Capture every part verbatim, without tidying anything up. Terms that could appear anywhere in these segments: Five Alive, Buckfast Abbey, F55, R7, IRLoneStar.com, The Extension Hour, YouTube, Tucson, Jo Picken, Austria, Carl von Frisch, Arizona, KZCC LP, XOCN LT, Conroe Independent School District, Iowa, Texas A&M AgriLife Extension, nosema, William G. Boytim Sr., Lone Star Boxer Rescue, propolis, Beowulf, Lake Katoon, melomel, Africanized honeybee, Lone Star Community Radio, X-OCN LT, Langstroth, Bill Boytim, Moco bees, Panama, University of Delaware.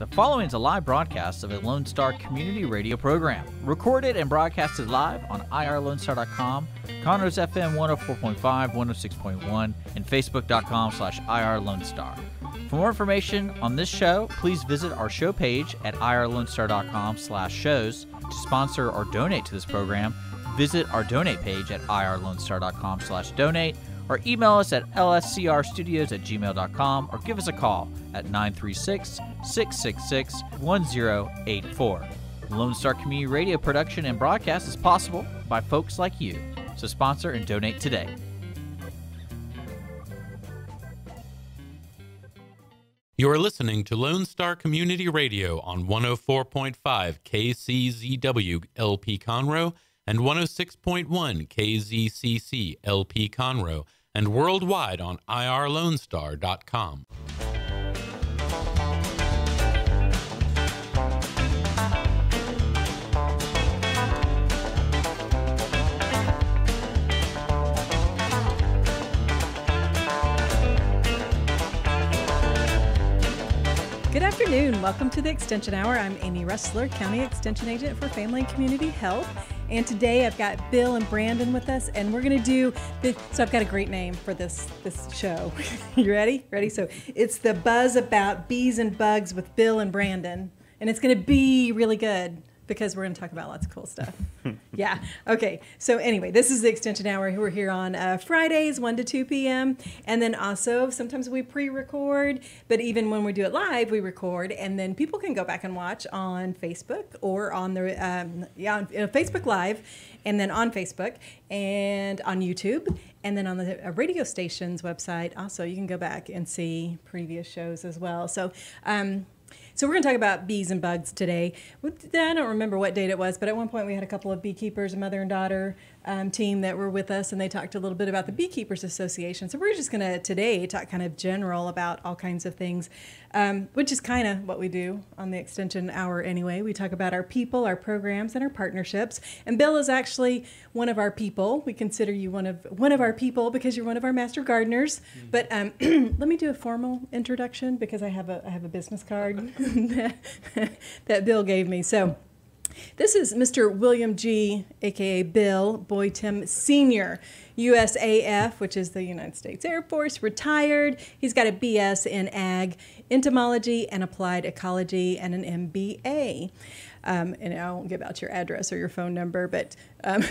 The following is a live broadcast of a Lone Star Community Radio program, recorded and broadcasted live on I R Lone Star dot com, Conroe's F M one oh four point five, one oh six point one, and Facebook dot com slash I R Lone Star. For more information on this show, please visit our show page at I R Lone Star dot com slash shows. To sponsor or donate to this program, visit our donate page at I R Lone Star dot com slash donate, or email us at L S C R studios at gmail dot com, or give us a call at nine three six, six six six, one zero eight four. Lone Star Community Radio production and broadcast is possible by folks like you, so sponsor and donate today. You are listening to Lone Star Community Radio on one oh four point five K C Z W L P Conroe and one oh six point one K Z C C L P Conroe, and worldwide on I R Lone Star dot com. Good afternoon. Welcome to the Extension Hour. I'm Amy Ressler, County Extension Agent for Family and Community Health. And today I've got Bill and Brandon with us, and we're going to do the, so I've got a great name for this this show. You ready? Ready? So it's the Buzz About Bees and Bugs with Bill and Brandon, and it's going to be really good because we're going to talk about lots of cool stuff. Yeah. Okay. So anyway, this is the Extension Hour. We're here on uh, Fridays, one to two p m And then also sometimes we pre-record, but even when we do it live, we record, and then people can go back and watch on Facebook or on the, um, yeah, on Facebook Live, and then on Facebook and on YouTube, and then on the radio station's website. Also, you can go back and see previous shows as well. So, um, So we're going to talk about bees and bugs today. I don't remember what date it was, but at one point we had a couple of beekeepers, a mother and daughter um, team that were with us, and they talked a little bit about the Beekeepers Association. So we're just going to today talk kind of general about all kinds of things, um, which is kind of what we do on the Extension Hour anyway. We talk about our people, our programs, and our partnerships. And Bill is actually one of our people. We consider you one of one of our people because you're one of our master gardeners. Mm-hmm. But um, let me do a formal introduction because I have a I have a business card. that Bill gave me. So this is Mister William G., a k a. Bill Boytim Senior, U S A F, which is the United States Air Force, retired. He's got a B S in ag, entomology, and applied ecology, and an M B A. Um, and I won't give out your address or your phone number, but um,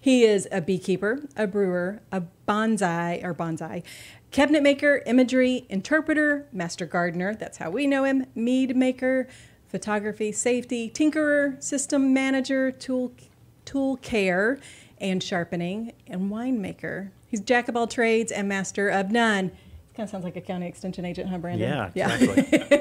he is a beekeeper, a brewer, a bonsai, or bonsai, cabinet maker, imagery, interpreter, master gardener, that's how we know him, mead maker, photography, safety, tinkerer, system manager, tool, tool care, and sharpening, and winemaker. He's jack of all trades and master of none. It kind of sounds like a county extension agent, huh, Brandon? Yeah, yeah. Exactly.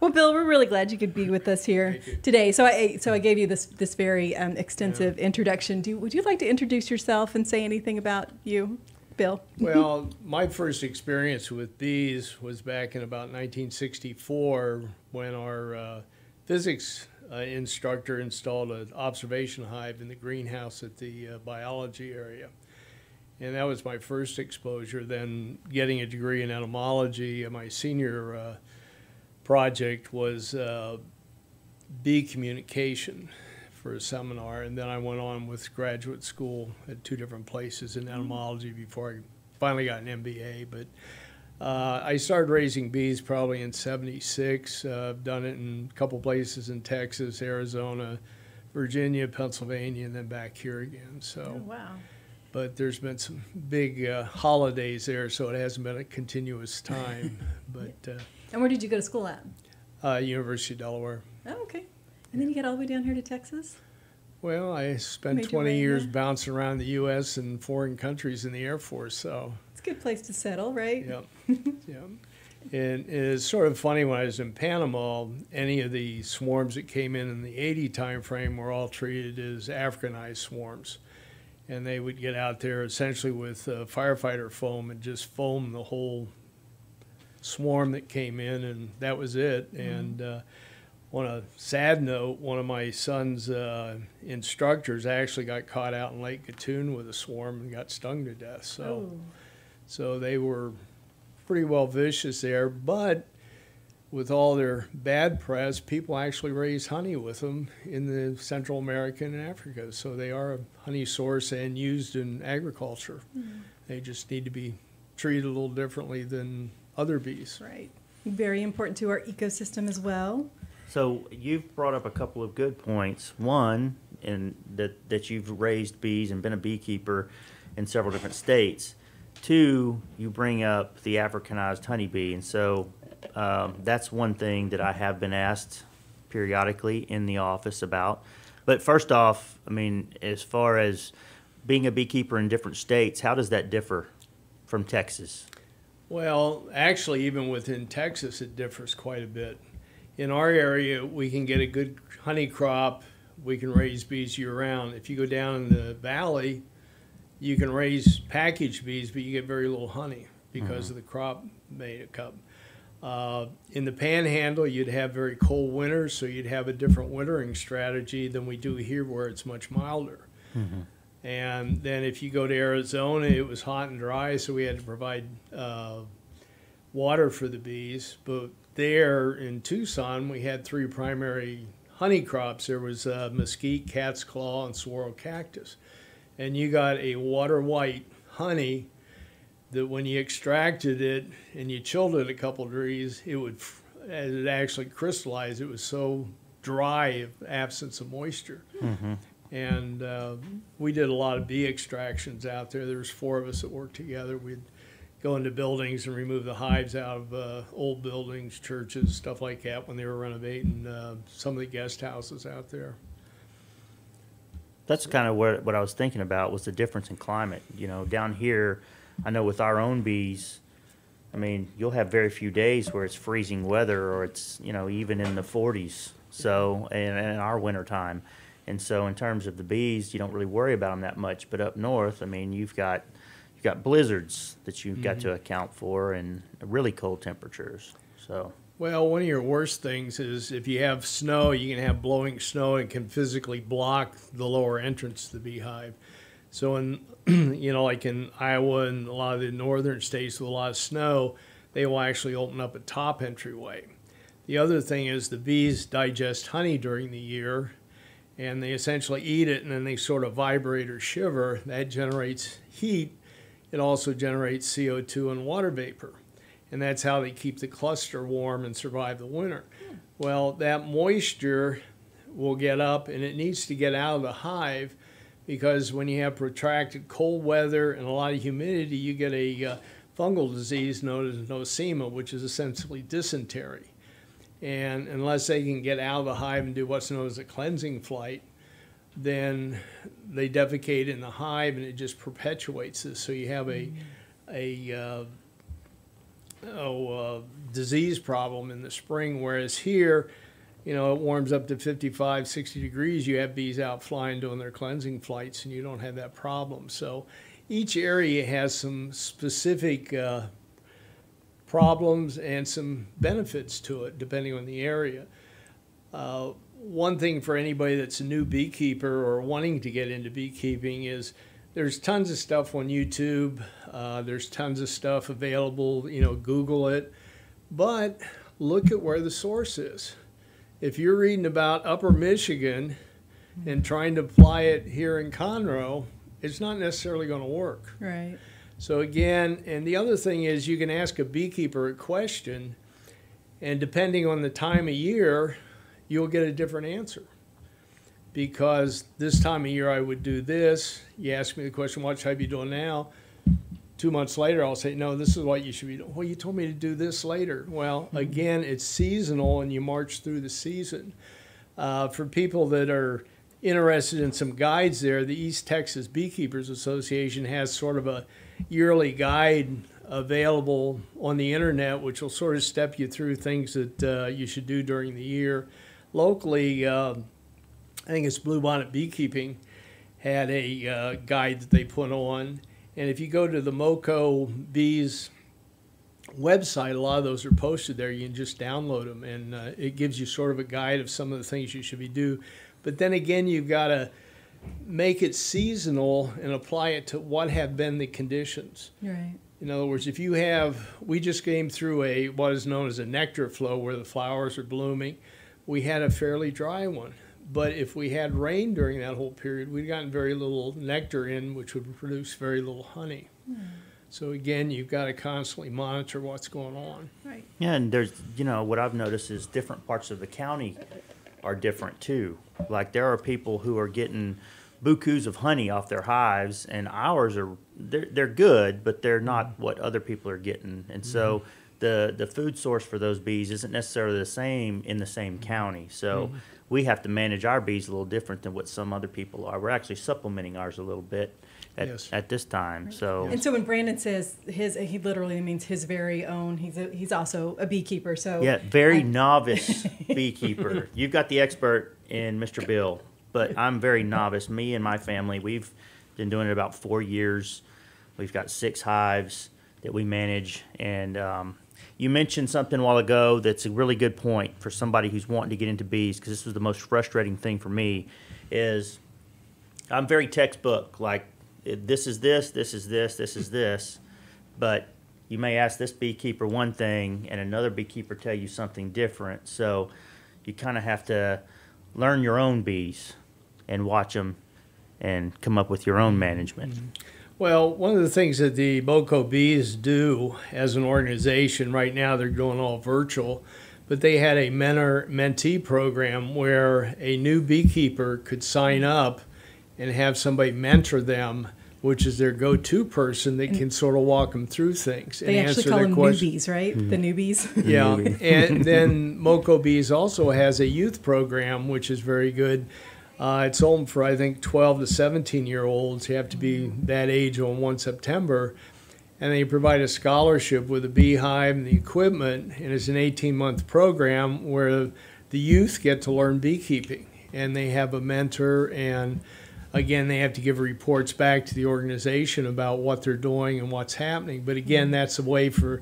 Well, Bill, we're really glad you could be with us here today. So I so I gave you this this very um, extensive yeah. introduction. Do would you like to introduce yourself and say anything about you? Bill. Well, my first experience with bees was back in about nineteen sixty-four when our uh, physics uh, instructor installed an observation hive in the greenhouse at the uh, biology area. And that was my first exposure. Then getting a degree in entomology, and my senior uh, project was uh, bee communication for a seminar, and then I went on with graduate school at two different places in entomology before I finally got an M B A. But uh, I started raising bees probably in seventy-six. Uh, I've done it in a couple places in Texas, Arizona, Virginia, Pennsylvania, and then back here again. So, oh, wow. But there's been some big uh, holidays there, so it hasn't been a continuous time. But uh, and where did you go to school at? Uh, University of Delaware. Oh, okay. And then you got all the way down here to Texas? Well, I spent twenty years there, bouncing around the U S and foreign countries in the Air Force, so. It's a good place to settle, right? Yeah, yeah. And it's sort of funny, when I was in Panama, any of the swarms that came in in the eighty time frame were all treated as Africanized swarms. And they would get out there essentially with uh, firefighter foam and just foam the whole swarm that came in, and that was it. Mm-hmm. And uh, on a sad note, one of my son's uh, instructors actually got caught out in Lake Katoon with a swarm and got stung to death. So, oh. so they were pretty well vicious there. But with all their bad press, people actually raise honey with them in the Central America and Africa. So they are a honey source and used in agriculture. Mm-hmm. They just need to be treated a little differently than other bees. Right. Very important to our ecosystem as well. So you've brought up a couple of good points. One, in that, that you've raised bees and been a beekeeper in several different states. Two, you bring up the Africanized honeybee, and so um, that's one thing that I have been asked periodically in the office about. But first off, I mean, as far as being a beekeeper in different states, how does that differ from Texas? Well, actually, even within Texas, it differs quite a bit. In our area, we can get a good honey crop. We can raise bees year-round. If you go down in the valley, you can raise package bees, but you get very little honey because mm-hmm. of the crop makeup. Uh, in the panhandle, you'd have very cold winters, so you'd have a different wintering strategy than we do here where it's much milder. Mm-hmm. And then if you go to Arizona, it was hot and dry, so we had to provide uh, water for the bees. But there in Tucson, we had three primary honey crops. There was uh, mesquite, cat's claw, and sorrel cactus. And you got a water white honey that when you extracted it and you chilled it a couple degrees, it would it actually crystallized. It was so dry of absence of moisture. Mm-hmm. And uh, we did a lot of bee extractions out there. There was four of us that worked together. We'd go into buildings and remove the hives out of uh, old buildings, churches, stuff like that when they were renovating uh, some of the guest houses out there. That's kind of what, what I was thinking about was the difference in climate. You know, down here, I know with our own bees, I mean, you'll have very few days where it's freezing weather or it's, you know, even in the forties, so, and, and in our wintertime. And so in terms of the bees, you don't really worry about them that much. But up north, I mean, you've got, you've got blizzards that you've mm-hmm. got to account for and really cold temperatures, so... Well, one of your worst things is if you have snow, you can have blowing snow and can physically block the lower entrance to the beehive. So in, you know, like in Iowa and a lot of the northern states with a lot of snow, they will actually open up a top entryway. The other thing is the bees digest honey during the year, and they essentially eat it, and then they sort of vibrate or shiver. That generates heat. It also generates C O two and water vapor. And that's how they keep the cluster warm and survive the winter. Well, that moisture will get up, and it needs to get out of the hive because when you have protracted cold weather and a lot of humidity, you get a uh, fungal disease known as nosema, which is essentially dysentery. And unless they can get out of the hive and do what's known as a cleansing flight, then they defecate in the hive, and it just perpetuates this. So you have a... a uh, Oh, uh, disease problem in the spring, whereas here, you know, it warms up to fifty-five, sixty degrees. You have bees out flying doing their cleansing flights, and you don't have that problem. So each area has some specific uh, problems and some benefits to it, depending on the area. Uh, one thing for anybody that's a new beekeeper or wanting to get into beekeeping is there's tons of stuff on YouTube. Uh, there's tons of stuff available. You know, Google it. But look at where the source is. If you're reading about Upper Michigan and trying to apply it here in Conroe, it's not necessarily going to work. Right. So again, and the other thing is you can ask a beekeeper a question, and depending on the time of year, you'll get a different answer. Because this time of year I would do this. You ask me the question, what should I be doing now? Two months later, I'll say, no, this is what you should be doing. Well, you told me to do this later. Well, again, it's seasonal, and you march through the season. Uh, for people that are interested in some guides there, the East Texas Beekeepers Association has sort of a yearly guide available on the internet, which will sort of step you through things that uh, you should do during the year. Locally, uh, I think it's Blue Bonnet Beekeeping had a uh, guide that they put on. And if you go to the Moco bees website, a lot of those are posted there. You can just download them, and uh, it gives you sort of a guide of some of the things you should be doing. But then again, you've got to make it seasonal and apply it to what have been the conditions. Right. In other words, if you have, we just came through a what is known as a nectar flow where the flowers are blooming. We had a fairly dry one. But if we had rain during that whole period, we'd gotten very little nectar in, which would produce very little honey. Mm. So again, you've got to constantly monitor what's going on. Right. Yeah, and there's, you know, what I've noticed is different parts of the county are different too. Like there are people who are getting bukus of honey off their hives, and ours are, they're, they're good, but they're not what other people are getting. And mm-hmm. so the, the food source for those bees isn't necessarily the same in the same county. So mm-hmm. we have to manage our bees a little different than what some other people are. We're actually supplementing ours a little bit at, yes. at this time. Right. So and so when Brandon says his, he literally means his very own. He's a, he's also a beekeeper. So yeah, very I, novice beekeeper. You've got the expert in Mister Bill, but I'm very novice. Me and my family, we've been doing it about four years. We've got six hives that we manage, and um, you mentioned something a while ago that's a really good point for somebody who's wanting to get into bees, because this was the most frustrating thing for me, is I'm very textbook, like this is this, this is this, this is this, but you may ask this beekeeper one thing and another beekeeper tell you something different, so you kind of have to learn your own bees and watch them and come up with your own management. Mm-hmm. Well, one of the things that the Moco bees do as an organization, right now they're going all virtual, but they had a mentor-mentee program where a new beekeeper could sign up and have somebody mentor them, which is their go-to person that and can sort of walk them through things. They and actually answer call their them questions. Newbies, right? Mm-hmm. The newbies. Yeah, and then Moco bees also has a youth program, which is very good. Uh, it's open for, I think, twelve to seventeen-year-olds. You have to be that age on the first of September. And they provide a scholarship with a beehive and the equipment. And it's an eighteen-month program where the youth get to learn beekeeping. And they have a mentor. And, again, they have to give reports back to the organization about what they're doing and what's happening. But, again, that's a way for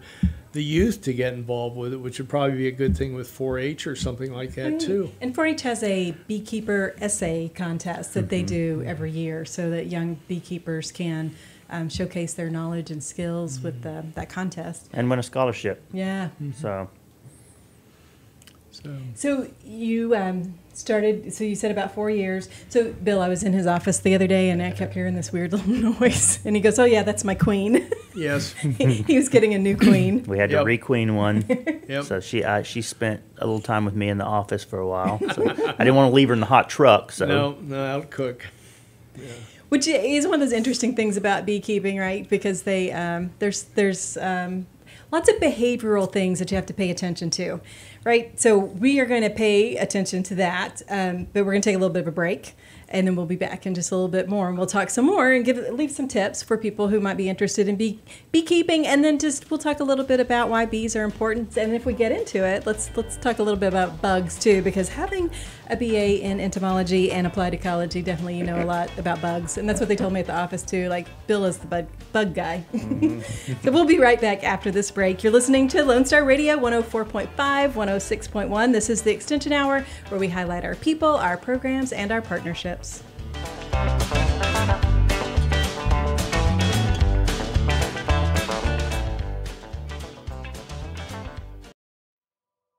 the youth to get involved with it, which would probably be a good thing with four H or something like that, too. And four H has a beekeeper essay contest that mm-hmm. they do every year so that young beekeepers can um, showcase their knowledge and skills mm-hmm. with the, that contest. And win a scholarship. Yeah. Mm-hmm. So. So, so you um, started, so you said about four years. So, Bill, I was in his office the other day, and I kept hearing this weird little noise. And he goes, oh, yeah, that's my queen. Yes. he, he was getting a new queen. We had yep. to re-queen one. Yep. So she uh, she spent a little time with me in the office for a while. So I didn't want to leave her in the hot truck. So No, no, I'll cook. Yeah. Which is one of those interesting things about beekeeping, right? Because they um, there's there's um, lots of behavioral things that you have to pay attention to. Right, so we are going to pay attention to that, um, but we're going to take a little bit of a break, and then we'll be back in just a little bit more, and we'll talk some more and give leave some tips for people who might be interested in bee, beekeeping, and then just we'll talk a little bit about why bees are important, and if we get into it, let's let's talk a little bit about bugs too, because having a B A in entomology and applied ecology, definitely you know a lot about bugs, and that's what they told me at the office too, like Bill is the bug, bug guy. Mm-hmm. So we'll be right back after this break. You're listening to Lone Star Radio one oh four point five, one oh six point one. This is the Extension Hour, where we highlight our people, our programs, and our partnerships.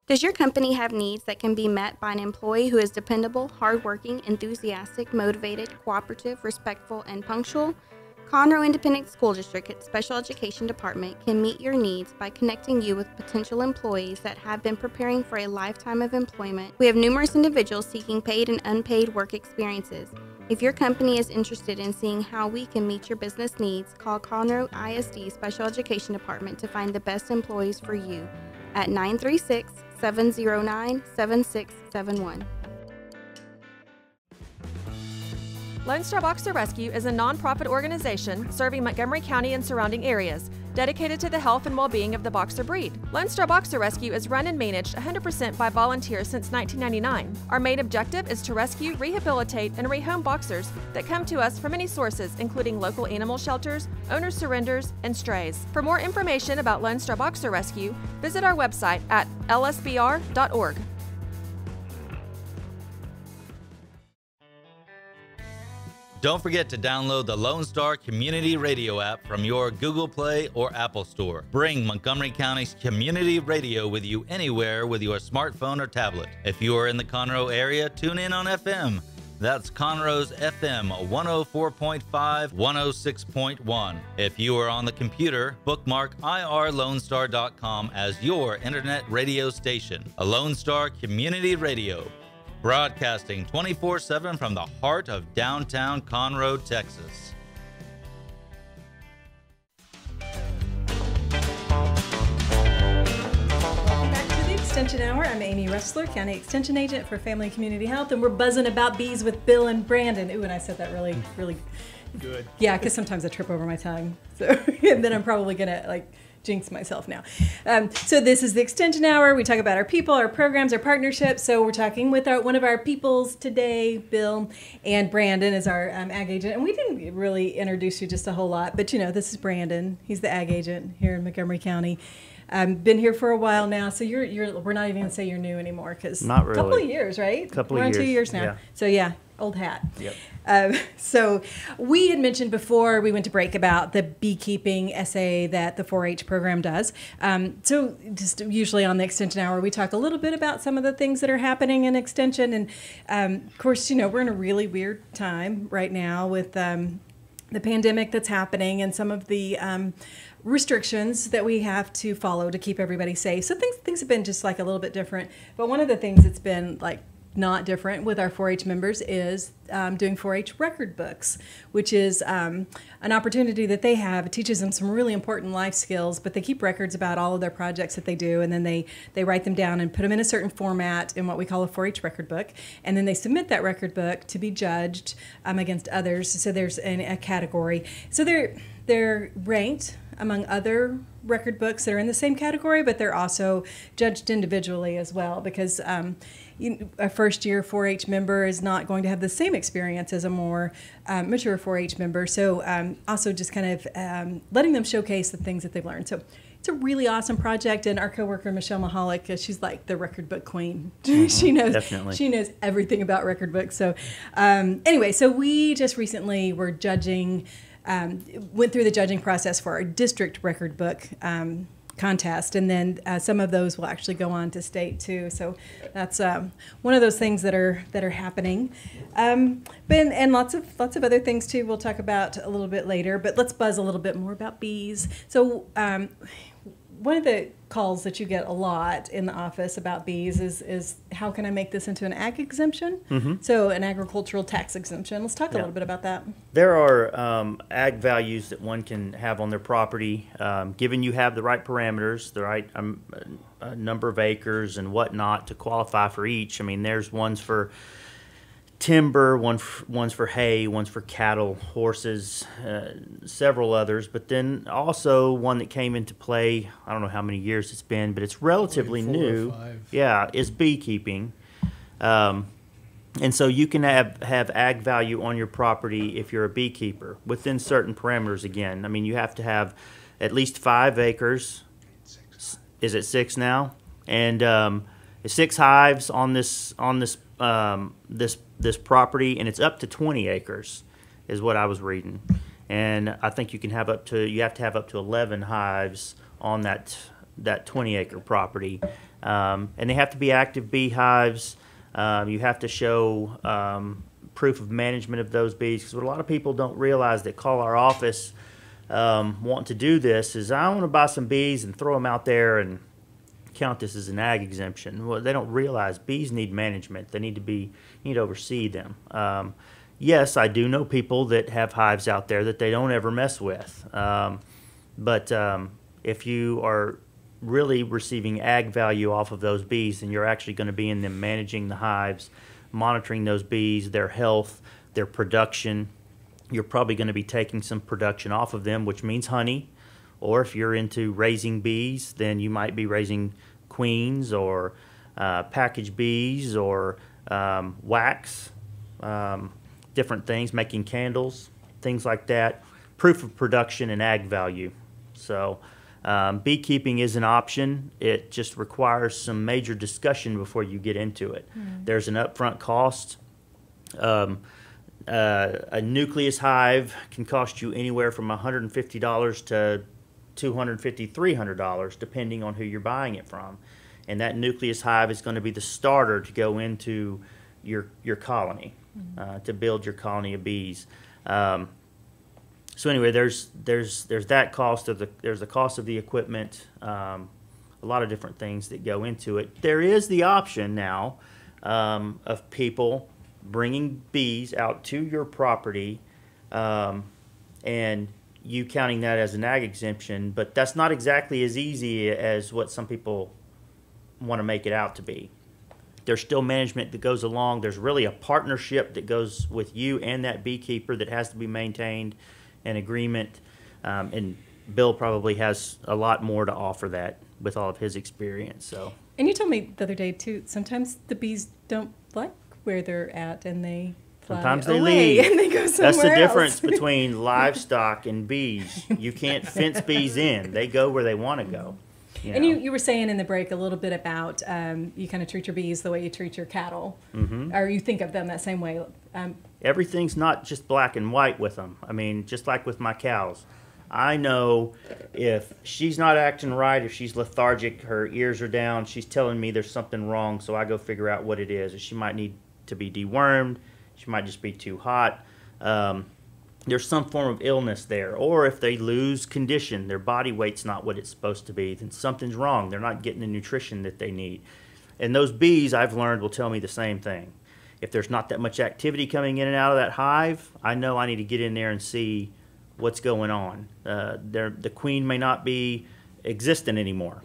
Does your company have needs that can be met by an employee who is dependable, hardworking, enthusiastic, motivated, cooperative, respectful, and punctual? Conroe Independent School District at Special Education Department can meet your needs by connecting you with potential employees that have been preparing for a lifetime of employment. We have numerous individuals seeking paid and unpaid work experiences. If your company is interested in seeing how we can meet your business needs, call Conroe I S D Special Education Department to find the best employees for you at nine three six, seven oh nine, seven six seven one. Lone Star Boxer Rescue is a nonprofit organization serving Montgomery County and surrounding areas, dedicated to the health and well-being of the boxer breed. Lone Star Boxer Rescue is run and managed one hundred percent by volunteers since nineteen ninety-nine. Our main objective is to rescue, rehabilitate, and rehome boxers that come to us from many sources, including local animal shelters, owner surrenders, and strays. For more information about Lone Star Boxer Rescue, visit our website at L S B R dot org. Don't forget to download the Lone Star Community Radio app from your Google Play or Apple Store. Bring Montgomery County's community radio with you anywhere with your smartphone or tablet. If you are in the Conroe area, tune in on F M. That's Conroe's F M one oh four point five, one oh six point one. If you are on the computer, bookmark I R Lone Star dot com as your internet radio station. A Lone Star Community Radio, broadcasting twenty-four seven from the heart of downtown Conroe, Texas. Extension Hour. I'm Amy Ressler, County Extension Agent for Family and Community Health, and we're buzzing about bees with Bill and Brandon. Ooh, and I said that really, really good. Yeah, because sometimes I trip over my tongue, so and then I'm probably gonna like jinx myself now. Um, so this is the Extension Hour. We talk about our people, our programs, our partnerships. So we're talking with our, one of our peoples today, Bill, and Brandon is our um, ag agent. And we didn't really introduce you just a whole lot, but you know, this is Brandon. He's the ag agent here in Montgomery County. Um, been here for a while now, so you're you're we're not even gonna say you're new anymore because not really. Couple of years, right? Couple Around of years. Two years now. Yeah. So yeah, old hat. Yep. Um, so we had mentioned before we went to break about the beekeeping essay that the four H program does. Um, so just usually on the Extension Hour, we talk a little bit about some of the things that are happening in Extension, and um, of course, you know, we're in a really weird time right now with um, the pandemic that's happening and some of the um, restrictions that we have to follow to keep everybody safe. So things things have been just like a little bit different. But one of the things that's been like not different with our four H members is um, doing four H record books, which is um, an opportunity that they have. It teaches them some really important life skills, but they keep records about all of their projects that they do, and then they, they write them down and put them in a certain format in what we call a four H record book, and then they submit that record book to be judged um, against others. So there's an, a category. So they're, they're ranked among other record books that are in the same category, but they're also judged individually as well, because um, you, a first-year four H member is not going to have the same experience as a more um, mature four H member. So um, also just kind of um, letting them showcase the things that they've learned. So it's a really awesome project, and our coworker Michelle Mahalik, she's like the record book queen. Mm-hmm. She knows Definitely. She knows everything about record books. So um, anyway, so we just recently were judging. Um, went through the judging process for our district record book um, contest, and then uh, some of those will actually go on to state too. So that's um, one of those things that are that are happening. Um, but and, and lots of lots of other things too. We'll talk about a little bit later. But let's buzz a little bit more about bees. So um, one of the calls that you get a lot in the office about bees is is how can I make this into an ag exemption? Mm-hmm. So an agricultural tax exemption. Let's talk yeah. a little bit about that. There are um, ag values that one can have on their property, um, given you have the right parameters, the right um, uh, number of acres and whatnot to qualify for each. I mean, there's ones for timber, one f one's for hay, one's for cattle, horses, uh, several others, but then also one that came into play, I don't know how many years it's been, but it's relatively new, yeah, is beekeeping. Um, and so you can have, have ag value on your property if you're a beekeeper, within certain parameters again. I mean, you have to have at least five acres. Six. Is it six now? And um, six hives on this, on this um, this this property, and it's up to twenty acres is what I was reading, and I think you can have up to you have to have up to eleven hives on that that twenty acre property, um, and they have to be active beehives. Um, you have to show um, proof of management of those bees, because what a lot of people don't realize that call our office um, want to do this is I want to buy some bees and throw them out there and count this as an ag exemption. Well, they don't realize bees need management. They need to be you need to oversee them. Um, yes, I do know people that have hives out there that they don't ever mess with. Um, but um, if you are really receiving ag value off of those bees, then you're actually going to be in them managing the hives, monitoring those bees, their health, their production. You're probably going to be taking some production off of them, which means honey. Or if you're into raising bees, then you might be raising queens or uh, package bees or um, wax, um, different things, making candles, things like that. Proof of production and ag value. So um, beekeeping is an option. It just requires some major discussion before you get into it. Mm-hmm. There's an upfront cost. Um, Uh, a nucleus hive can cost you anywhere from one hundred fifty dollars to two hundred fifty dollars, three hundred dollars, depending on who you're buying it from. And that nucleus hive is going to be the starter to go into your your colony, mm-hmm. uh, to build your colony of bees. Um, so anyway, there's there's there's that cost of the there's the cost of the equipment, um, a lot of different things that go into it. There is the option now um, of people bringing bees out to your property, um, and you counting that as an ag exemption, but that's not exactly as easy as what some people want to make it out to be. There's still management that goes along. There's really a partnership that goes with you and that beekeeper that has to be maintained, an agreement, um, and Bill probably has a lot more to offer that with all of his experience. So. And you told me the other day too, sometimes the bees don't like where they're at and they fly sometimes they away leave. And they go somewhere That's the difference else. Between livestock and bees. You can't fence bees in. They go where they want to go. You know. And you, you were saying in the break a little bit about um, you kind of treat your bees the way you treat your cattle, mm-hmm. or you think of them that same way. Um, Everything's not just black and white with them. I mean, just like with my cows. I know if she's not acting right, if she's lethargic, her ears are down, she's telling me there's something wrong, so I go figure out what it is. She might need to be dewormed. She might just be too hot. Um, there's some form of illness there, or if they lose condition, their body weight's not what it's supposed to be, then something's wrong. They're not getting the nutrition that they need. And those bees, I've learned, will tell me the same thing. If there's not that much activity coming in and out of that hive, I know I need to get in there and see what's going on. Uh, the queen may not be existent anymore.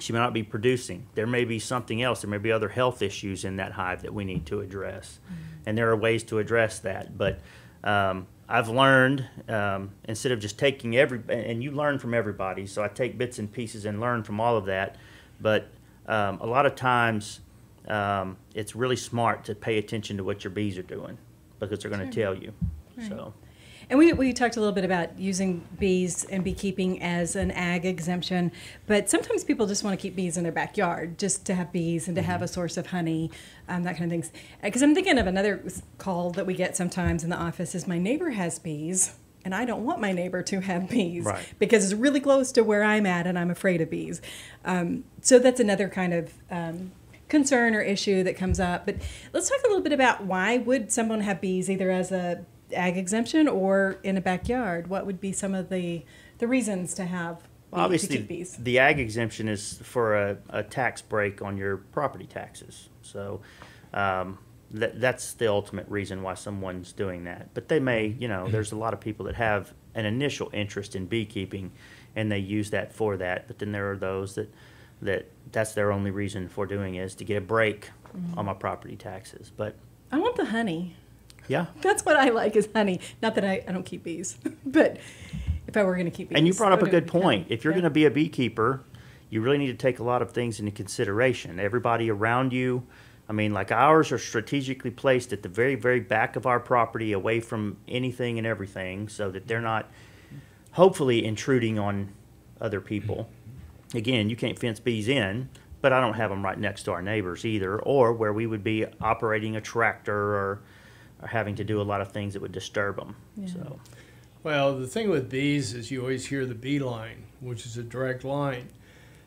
She may not be producing. There may be something else. There may be other health issues in that hive that we need to address. Mm-hmm. And there are ways to address that. But um, I've learned, um, instead of just taking every, and you learn from everybody, so I take bits and pieces and learn from all of that, but um, a lot of times um, it's really smart to pay attention to what your bees are doing because they're going to tell you. Right. So. And we, we talked a little bit about using bees and beekeeping as an ag exemption, but sometimes people just want to keep bees in their backyard just to have bees and to have a source of honey, um, that kind of things. Because I'm thinking of another call that we get sometimes in the office is my neighbor has bees, and I don't want my neighbor to have bees right. because it's really close to where I'm at and I'm afraid of bees. Um, so that's another kind of um, concern or issue that comes up. But let's talk a little bit about why would someone have bees either as a ag exemption or in a backyard? What would be some of the the reasons to have well, obviously to keep bees? The ag exemption is for a, a tax break on your property taxes, so um th that's the ultimate reason why someone's doing that. But they may, you know, there's a lot of people that have an initial interest in beekeeping and they use that for that, but then there are those that that that's their only reason for doing is to get a break mm-hmm. on my property taxes. But I want the honey. Yeah. That's what I like is honey. Not that I, I don't keep bees, but if I were going to keep bees. And you brought up a good point. If you're yeah. going to be a beekeeper, you really need to take a lot of things into consideration. Everybody around you, I mean, like ours are strategically placed at the very, very back of our property away from anything and everything so that they're not hopefully intruding on other people. Again, you can't fence bees in, but I don't have them right next to our neighbors either, or where we would be operating a tractor or are having to do a lot of things that would disturb them. Yeah. So, well, the thing with bees is you always hear the bee line, which is a direct line.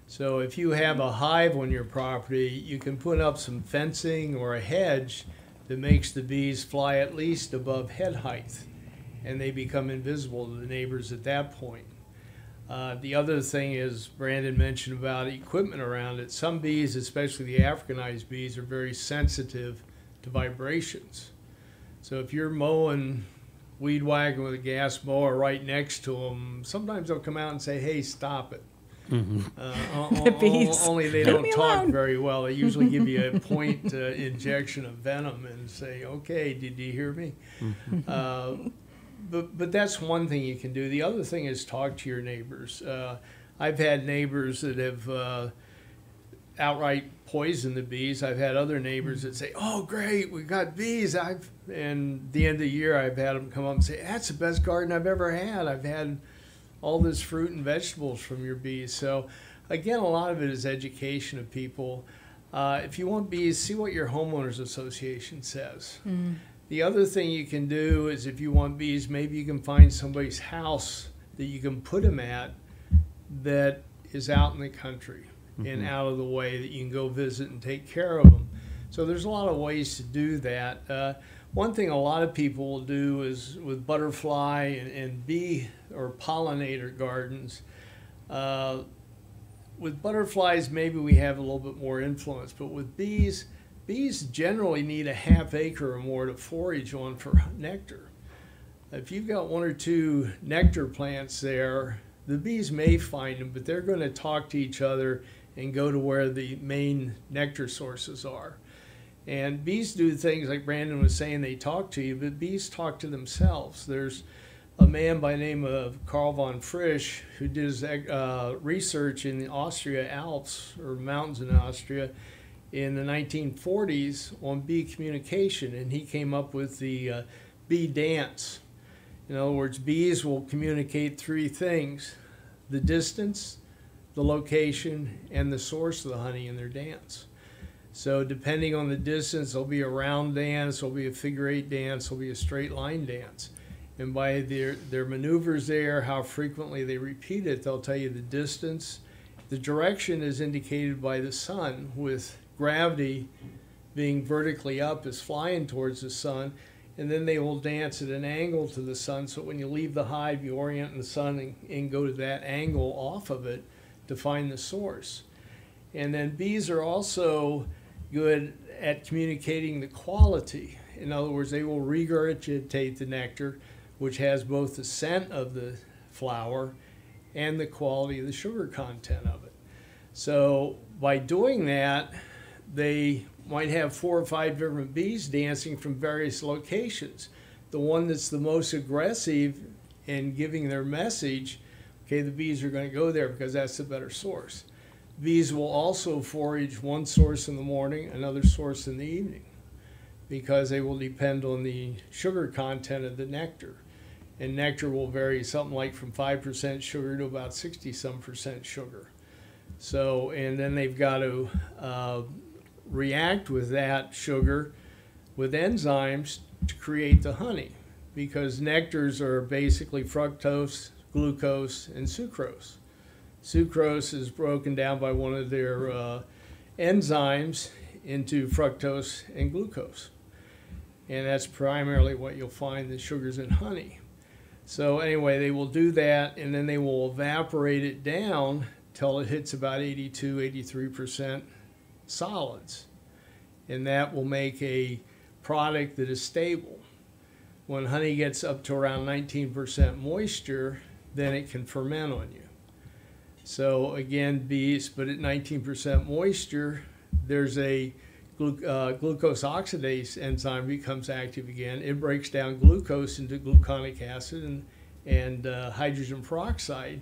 So if you have a hive on your property, you can put up some fencing or a hedge that makes the bees fly at least above head height, and they become invisible to the neighbors at that point. Uh, the other thing is, Brandon mentioned about equipment around it. Some bees, especially the Africanized bees, are very sensitive to vibrations. So if you're mowing, weed whacking with a gas mower right next to them, sometimes they'll come out and say, hey, stop it. Mm-hmm. uh, the bees. Only they don't talk alone. Very well. They usually give you a point uh, injection of venom and say, okay, did you hear me? Mm-hmm. uh, but, but that's one thing you can do. The other thing is talk to your neighbors. Uh, I've had neighbors that have uh, outright poison the bees. I've had other neighbors that say, oh, great, we've got bees. I've, and at the end of the year, I've had them come up and say, that's the best garden I've ever had. I've had all this fruit and vegetables from your bees. So, again, a lot of it is education of people. Uh, if you want bees, see what your homeowners association says. Mm. The other thing you can do is, if you want bees, maybe you can find somebody's house that you can put them at that is out in the country mm-hmm. and out of the way, that you can go visit and take care of them. So there's a lot of ways to do that. Uh, one thing a lot of people will do is with butterfly and, and bee or pollinator gardens, uh, with butterflies maybe we have a little bit more influence, but with bees, bees generally need a half acre or more to forage on for nectar. If you've got one or two nectar plants there, the bees may find them, but they're going to talk to each other and go to where the main nectar sources are. And bees do things like Brandon was saying, they talk to you, but bees talk to themselves. There's a man by the name of Carl von Frisch who did his uh, research in the Austria Alps, or mountains in Austria, in the nineteen forties on bee communication, and he came up with the uh, bee dance. In other words, bees will communicate three things: the distance, the location, and the source of the honey in their dance. So depending on the distance, there'll be a round dance, there'll be a figure eight dance, there'll be a straight line dance. And by their, their maneuvers there, how frequently they repeat it, they'll tell you the distance. The direction is indicated by the sun, with gravity being vertically up is flying towards the sun. And then they will dance at an angle to the sun. So when you leave the hive, you orient in the sun and, and go to that angle off of it to find the source. And then bees are also good at communicating the quality. In other words, they will regurgitate the nectar, which has both the scent of the flower and the quality of the sugar content of it. So by doing that, they might have four or five different bees dancing from various locations. The one that's the most aggressive in giving their message, okay, the bees are going to go there because that's the better source. Bees will also forage one source in the morning, another source in the evening, because they will depend on the sugar content of the nectar. And nectar will vary something like from five percent sugar to about sixty some percent sugar. So, and then they've got to uh, react with that sugar with enzymes to create the honey, because nectars are basically fructose, glucose, and sucrose. Sucrose is broken down by one of their uh, enzymes into fructose and glucose. And that's primarily what you'll find the sugars in honey. So anyway, they will do that, and then they will evaporate it down till it hits about eighty-two, eighty-three percent solids, and that will make a product that is stable. When honey gets up to around nineteen percent moisture, then it can ferment on you. So again, bees, but at nineteen percent moisture, there's a glu uh, glucose oxidase enzyme becomes active again. It breaks down glucose into gluconic acid and, and uh, hydrogen peroxide,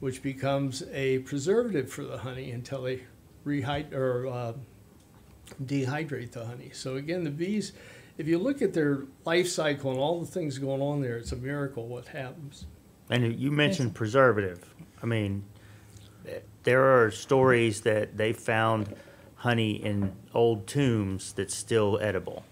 which becomes a preservative for the honey until they rehydrate or uh, dehydrate the honey. So again, the bees, if you look at their life cycle and all the things going on there, it's a miracle what happens. And you mentioned preservative. I mean, there are stories that they found honey in old tombs that's still edible.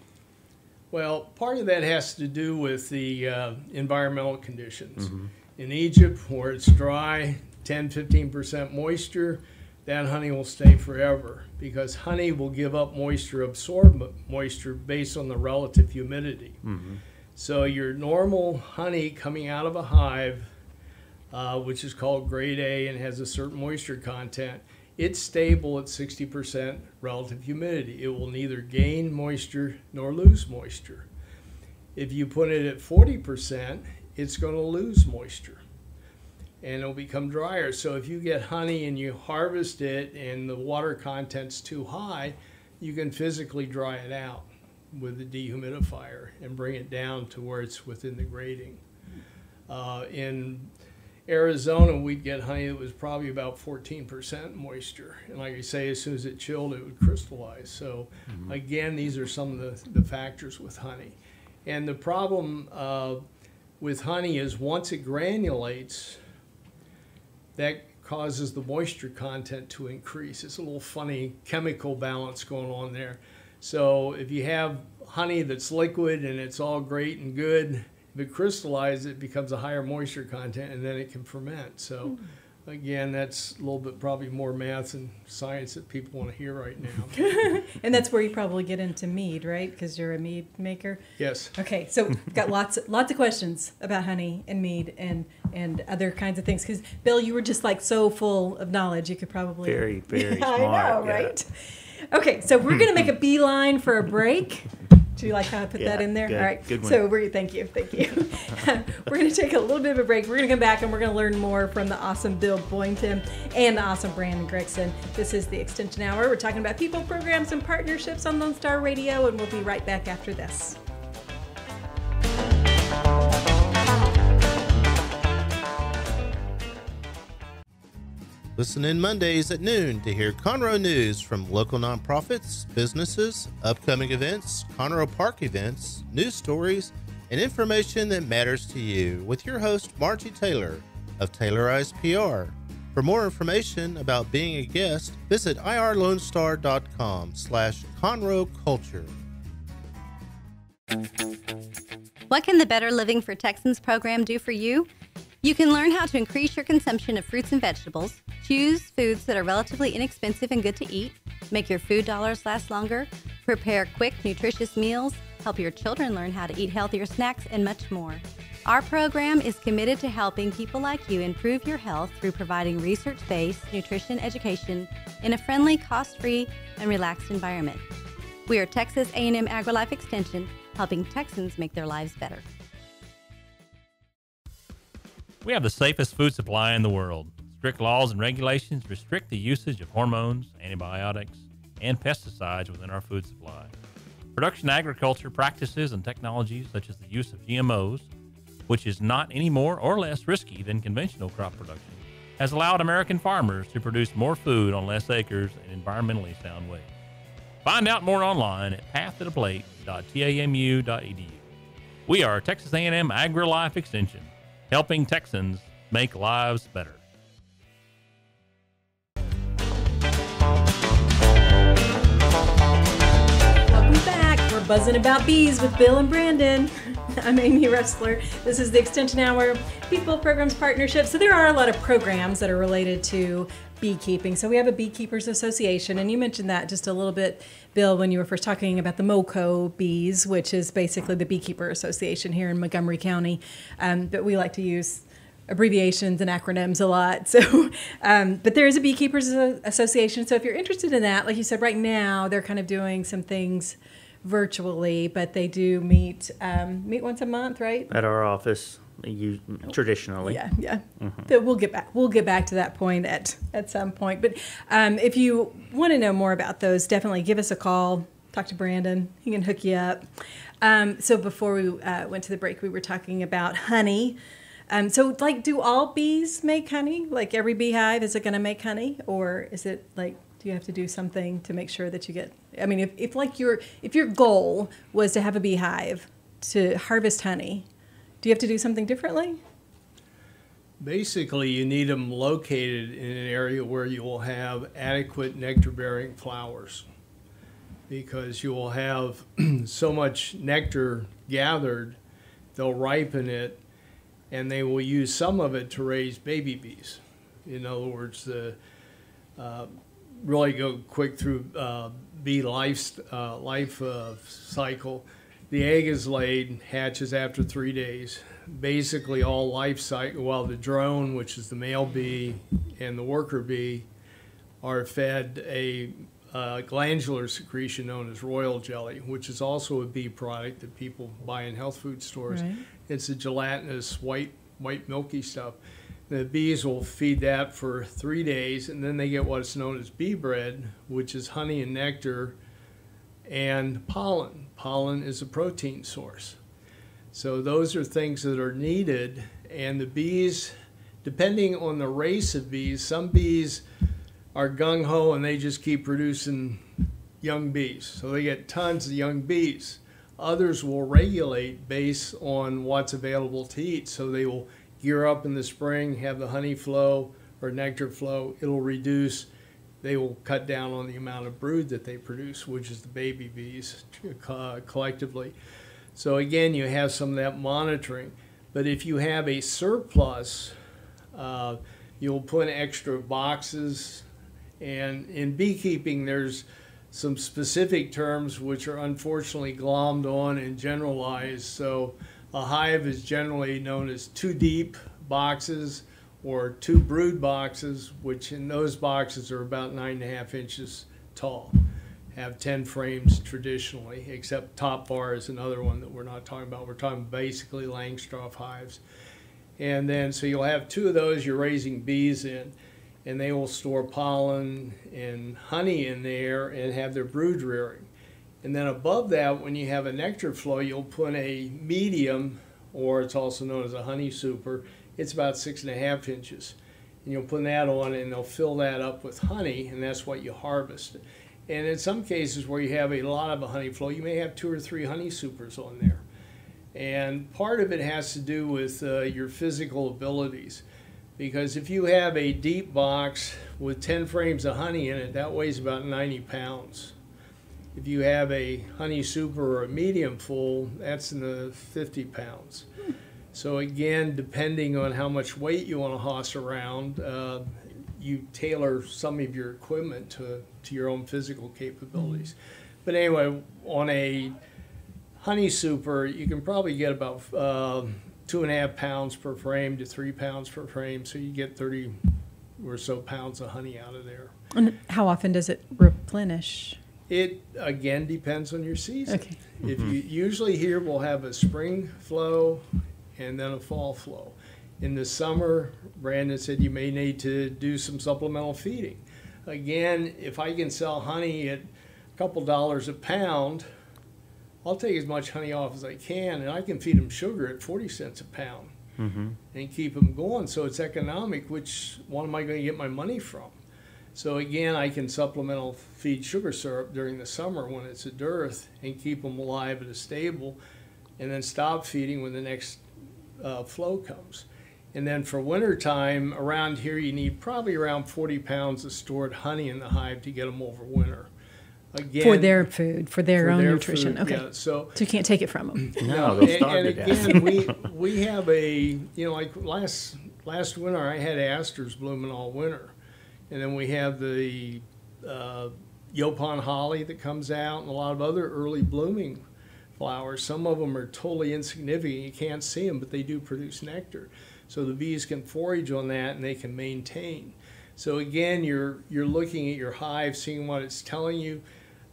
Well, part of that has to do with the uh, environmental conditions. Mm-hmm. In Egypt, where it's dry, ten, fifteen percent moisture, that honey will stay forever, because honey will give up moisture, absorb moisture based on the relative humidity. Mm-hmm. So your normal honey coming out of a hive, uh, which is called grade A and has a certain moisture content, it's stable at sixty percent relative humidity. It will neither gain moisture nor lose moisture. If you put it at forty percent, it's going to lose moisture and it'll become drier. So if you get honey and you harvest it and the water content's too high, you can physically dry it out with the dehumidifier and bring it down to where it's within the grading. Uh, in Arizona, we'd get honey that was probably about fourteen percent moisture. And like I say, as soon as it chilled, it would crystallize. So mm-hmm. again, these are some of the, the factors with honey. And the problem uh, with honey is, once it granulates, that causes the moisture content to increase. It's a little funny chemical balance going on there. So if you have honey that's liquid and it's all great and good. If it crystallizes, it becomes a higher moisture content, and then it can ferment. So, mm-hmm. again, that's a little bit probably more math and science that people want to hear right now. And that's where you probably get into mead, right? Because you're a mead maker. Yes. Okay, so we've got lots, lots of questions about honey and mead and and other kinds of things. Because Bill, you were just like so full of knowledge, you could probably very, very yeah, smart. I know, yeah. right? Okay, so we're going to make a beeline for a break. Do you like how I put yeah, that in there? Good, all right. Good one. So we're thank you, thank you. We're going to take a little bit of a break. We're going to come back and we're going to learn more from the awesome Bill Boytim and the awesome Brandon Gregson. This is the Extension Hour. We're talking about people, programs, and partnerships on Lone Star Radio, and we'll be right back after this. Listen in Mondays at noon to hear Conroe news from local nonprofits, businesses, upcoming events, Conroe Park events, news stories, and information that matters to you with your host, Margie Taylor of Taylorized P R. For more information about being a guest, visit I R Lone Star dot com slash Conroe Culture. What can the Better Living for Texans program do for you? You can learn how to increase your consumption of fruits and vegetables, choose foods that are relatively inexpensive and good to eat, make your food dollars last longer, prepare quick, nutritious meals, help your children learn how to eat healthier snacks, and much more. Our program is committed to helping people like you improve your health through providing research-based nutrition education in a friendly, cost-free, and relaxed environment. We are Texas A and M AgriLife Extension, helping Texans make their lives better. We have the safest food supply in the world. Strict laws and regulations restrict the usage of hormones, antibiotics, and pesticides within our food supply. Production agriculture practices and technologies such as the use of G M Os, which is not any more or less risky than conventional crop production, has allowed American farmers to produce more food on less acres in environmentally sound ways. Find out more online at path to the plate dot T A M U dot E D U. We are Texas A and M AgriLife Extension, helping Texans make lives better. Welcome back. We're buzzing about bees with Bill and Brandon. I'm Amy Ressler. This is the Extension Hour, People, Programs, Partnerships. So there are a lot of programs that are related to beekeeping. So we have a Beekeepers Association, and you mentioned that just a little bit, Bill, when you were first talking about the Moco bees, which is basically the Beekeeper Association here in Montgomery County. Um, but we like to use abbreviations and acronyms a lot. So, um, but there is a Beekeepers Association. So if you're interested in that, like you said, right now they're kind of doing some things virtually, but they do meet um, meet once a month, right? At our office. You traditionally, yeah, yeah. Mm-hmm. We'll get back. We'll get back to that point at at some point. But um, if you want to know more about those, definitely give us a call. Talk to Brandon; he can hook you up. Um, so before we uh, went to the break, we were talking about honey. Um, so, like, do all bees make honey? Like every beehive, is it going to make honey, or is it like? Do you have to do something to make sure that you get? I mean, if if like your if your goal was to have a beehive to harvest honey. Do you have to do something differently? Basically, you need them located in an area where you will have adequate nectar-bearing flowers, because you will have so much nectar gathered, they'll ripen it, and they will use some of it to raise baby bees. In other words, the uh, really go quick through uh, bee life, uh, life uh, cycle. The egg is laid, hatches after three days. Basically all life cycle, while the drone, which is the male bee, and the worker bee are fed a uh, glandular secretion known as royal jelly, which is also a bee product that people buy in health food stores. Right. It's a gelatinous, white, white milky stuff. The bees will feed that for three days, and then they get what's known as bee bread, which is honey and nectar and pollen. Pollen is a protein source. So those are things that are needed, and the bees, depending on the race of bees, some bees are gung-ho and they just keep producing young bees. So they get tons of young bees. Others will regulate based on what's available to eat. So they will gear up in the spring, have the honey flow or nectar flow. It'll reduce they will cut down on the amount of brood that they produce, which is the baby bees uh, collectively. So again, you have some of that monitoring. But if you have a surplus, uh, you'll put extra boxes. And in beekeeping, there's some specific terms which are unfortunately glommed on and generalized. So a hive is generally known as too deep boxes or two brood boxes, which in those boxes are about nine and a half inches tall, have ten frames traditionally, except top bar is another one that we're not talking about. We're talking basically Langstroth hives. And then, so you'll have two of those you're raising bees in, and they will store pollen and honey in there and have their brood rearing. And then above that, when you have a nectar flow, you'll put a medium, or it's also known as a honey super. It's about six and a half inches. And you'll put that on, and they'll fill that up with honey, and that's what you harvest. And in some cases where you have a lot of a honey flow, you may have two or three honey supers on there. And part of it has to do with uh, your physical abilities. Because if you have a deep box with ten frames of honey in it, that weighs about ninety pounds. If you have a honey super or a medium full, that's in the fifty pounds. So again, depending on how much weight you want to hoss around, uh, you tailor some of your equipment to, to your own physical capabilities. But anyway, on a honey super, you can probably get about uh, two and a half pounds per frame to three pounds per frame. So you get thirty or so pounds of honey out of there. And how often does it replenish? It, again, depends on your season. Okay. If you usually here we'll have a spring flow and then a fall flow. In the summer, Brandon said you may need to do some supplemental feeding. Again, if I can sell honey at a couple dollars a pound, I'll take as much honey off as I can, and I can feed them sugar at forty cents a pound mm-hmm. and keep them going. So it's economic, which one am I going to get my money from? So again, I can supplemental feed sugar syrup during the summer when it's at dearth and keep them alive at a stable, and then stop feeding when the next Uh, flow comes. And then for winter time around here, you need probably around forty pounds of stored honey in the hive to get them over winter. Again, for their food, for their for own their nutrition. Food, okay, yeah, so, so you can't take it from them. No, they'll starve to death. And again, we we have a you know like last last winter I had asters blooming all winter, and then we have the uh, Yopon holly that comes out and a lot of other early blooming flowers. Some of them are totally insignificant. You can't see them, but they do produce nectar. So the bees can forage on that, and they can maintain. So again, you're you're looking at your hive, seeing what it's telling you.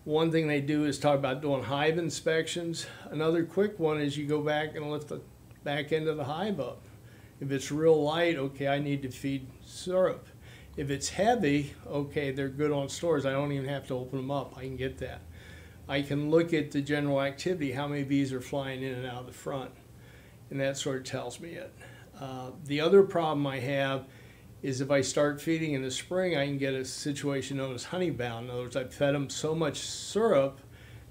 One thing they do is talk about doing hive inspections. Another quick one is you go back and lift the back end of the hive up. If it's real light, okay, I need to feed syrup. If it's heavy, okay, they're good on stores. I don't even have to open them up. I can get that. I can look at the general activity, how many bees are flying in and out of the front, and that sort of tells me it. Uh, the other problem I have is if I start feeding in the spring, I can get a situation known as honeybound. In other words, I've fed them so much syrup,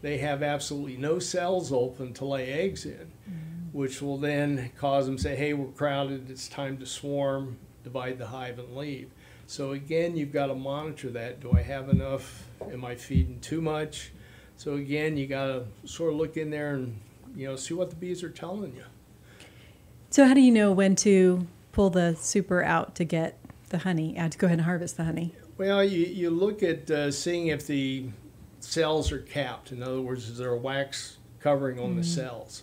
they have absolutely no cells open to lay eggs in, mm-hmm. which will then cause them to say, hey, we're crowded, it's time to swarm, divide the hive, and leave. So again, you've got to monitor that. Do I have enough? Am I feeding too much? So again, you got to sort of look in there and, you know, see what the bees are telling you. So how do you know when to pull the super out to get the honey, uh, to go ahead and harvest the honey? Well, you, you look at uh, seeing if the cells are capped. In other words, is there a wax covering on mm-hmm. the cells?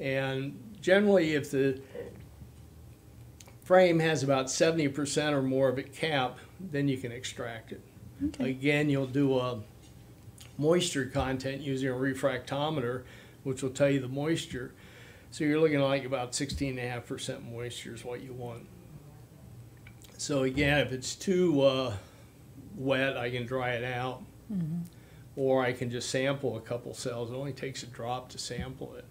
And generally, if the frame has about seventy percent or more of it capped, then you can extract it. Okay. Again, you'll do a moisture content using a refractometer, which will tell you the moisture. So you're looking at like about sixteen point five percent moisture is what you want. So again, if it's too uh, wet, I can dry it out, mm-hmm. or I can just sample a couple cells. It only takes a drop to sample it.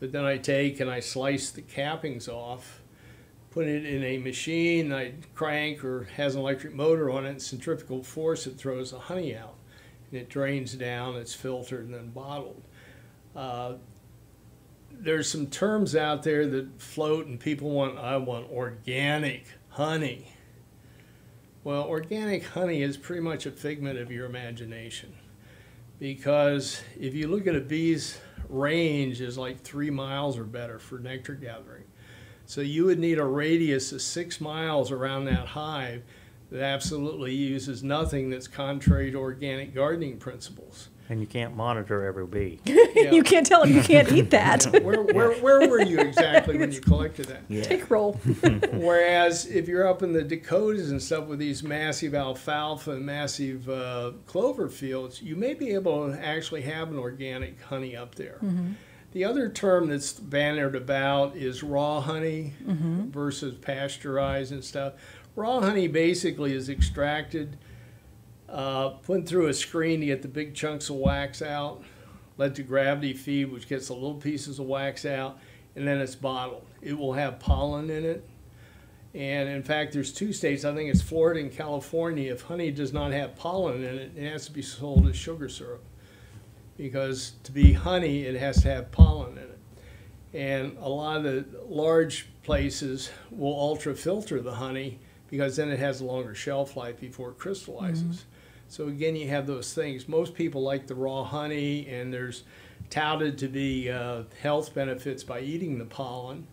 But then I take and I slice the cappings off, put it in a machine, I crank or has an electric motor on it, and centrifugal force, it throws the honey out. It drains down, it's filtered, and then bottled. Uh, there's some terms out there that float, and people want, I want organic honey. Well, organic honey is pretty much a figment of your imagination, because if you look at a bee's range, is like three miles or better for nectar gathering. So you would need a radius of six miles around that hive that absolutely uses nothing that's contrary to organic gardening principles. And you can't monitor every bee. Yeah. You can't tell them you can't eat that. Yeah. Where, where, where were you exactly when you collected that? Yeah. Tick roll. Whereas if you're up in the Dakotas and stuff with these massive alfalfa and massive uh, clover fields, you may be able to actually have an organic honey up there. Mm-hmm. The other term that's bannered about is raw honey mm-hmm. versus pasteurized and stuff. Raw honey basically is extracted, Uh, put through a screen to get the big chunks of wax out, led to gravity feed, which gets the little pieces of wax out, and then it's bottled. It will have pollen in it. And in fact, there's two states, I think it's Florida and California, if honey does not have pollen in it, it has to be sold as sugar syrup. Because to be honey, it has to have pollen in it. And a lot of the large places will ultra-filter the honey, because then it has a longer shelf life before it crystallizes. Mm-hmm. So again, you have those things. Most people like the raw honey, and there's touted to be uh, health benefits by eating the pollen.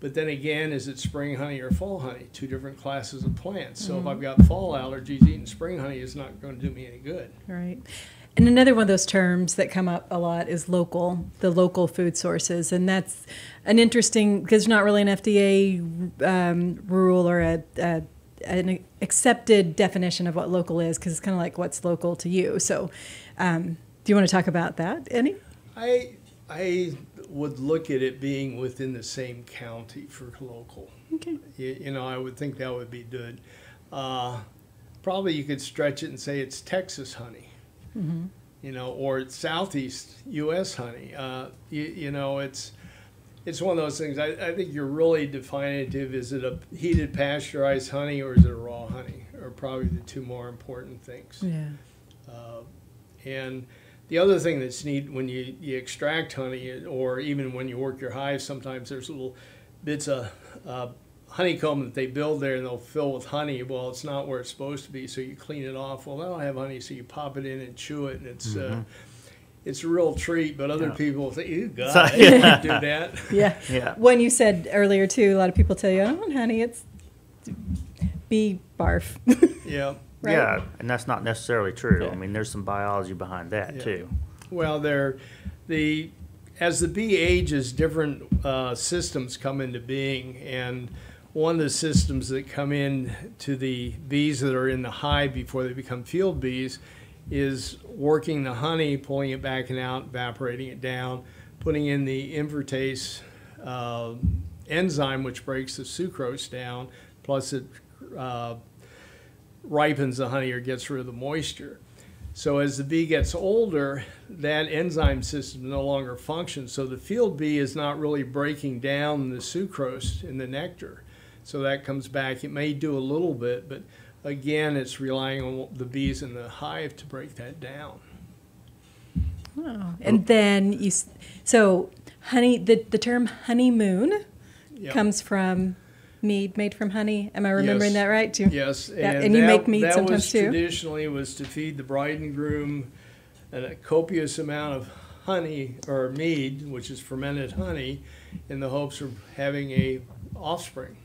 But then again, is it spring honey or fall honey? Two different classes of plants. So mm-hmm. if I've got fall allergies, eating spring honey is not going to do me any good. Right. And another one of those terms that come up a lot is local, the local food sources. And that's an interesting, because there's not really an F D A um, rule or a, a an accepted definition of what local is, because it's kind of like what's local to you. So um, do you want to talk about that, Annie? I, I would look at it being within the same county for local. Okay. You, you know, I would think that would be good. Uh, probably you could stretch it and say it's Texas honey. Mm-hmm. You know, or Southeast U S honey. Uh, you, you know, it's it's one of those things. I, I think you're really definitive. Is it a heated pasteurized honey or is it a raw honey? Are probably the two more important things. Yeah. Uh, and the other thing that's neat when you, you extract honey, or even when you work your hive, sometimes there's little bits of uh, honeycomb that they build there and they'll fill with honey. Well, it's not where it's supposed to be, so you clean it off. Well, that'll have honey, so you pop it in and chew it, and it's mm-hmm. uh, it's a real treat. But other yeah. people say, "Ew, God, so, yeah. I can't do that." Yeah. yeah. When you said earlier too, a lot of people tell you, "I don't want honey. It's bee barf." yeah. Right? Yeah, and that's not necessarily true. Yeah. I mean, there's some biology behind that yeah. too. Well, there, the as the bee ages, different uh, systems come into being, and one of the systems that come in to the bees that are in the hive before they become field bees is working the honey, pulling it back and out, evaporating it down, putting in the invertase uh, enzyme, which breaks the sucrose down, plus it uh, ripens the honey or gets rid of the moisture. So as the bee gets older, that enzyme system no longer functions. So the field bee is not really breaking down the sucrose in the nectar. So that comes back. It may do a little bit, but again, it's relying on the bees in the hive to break that down. Oh, and then you, so honey, the, the term honeymoon yep. comes from mead made from honey. Am I remembering yes. that right? You, yes. And, that, and you that, make mead that sometimes was too? Traditionally was to feed the bride and groom a copious amount of honey or mead, which is fermented honey, in the hopes of having a offspring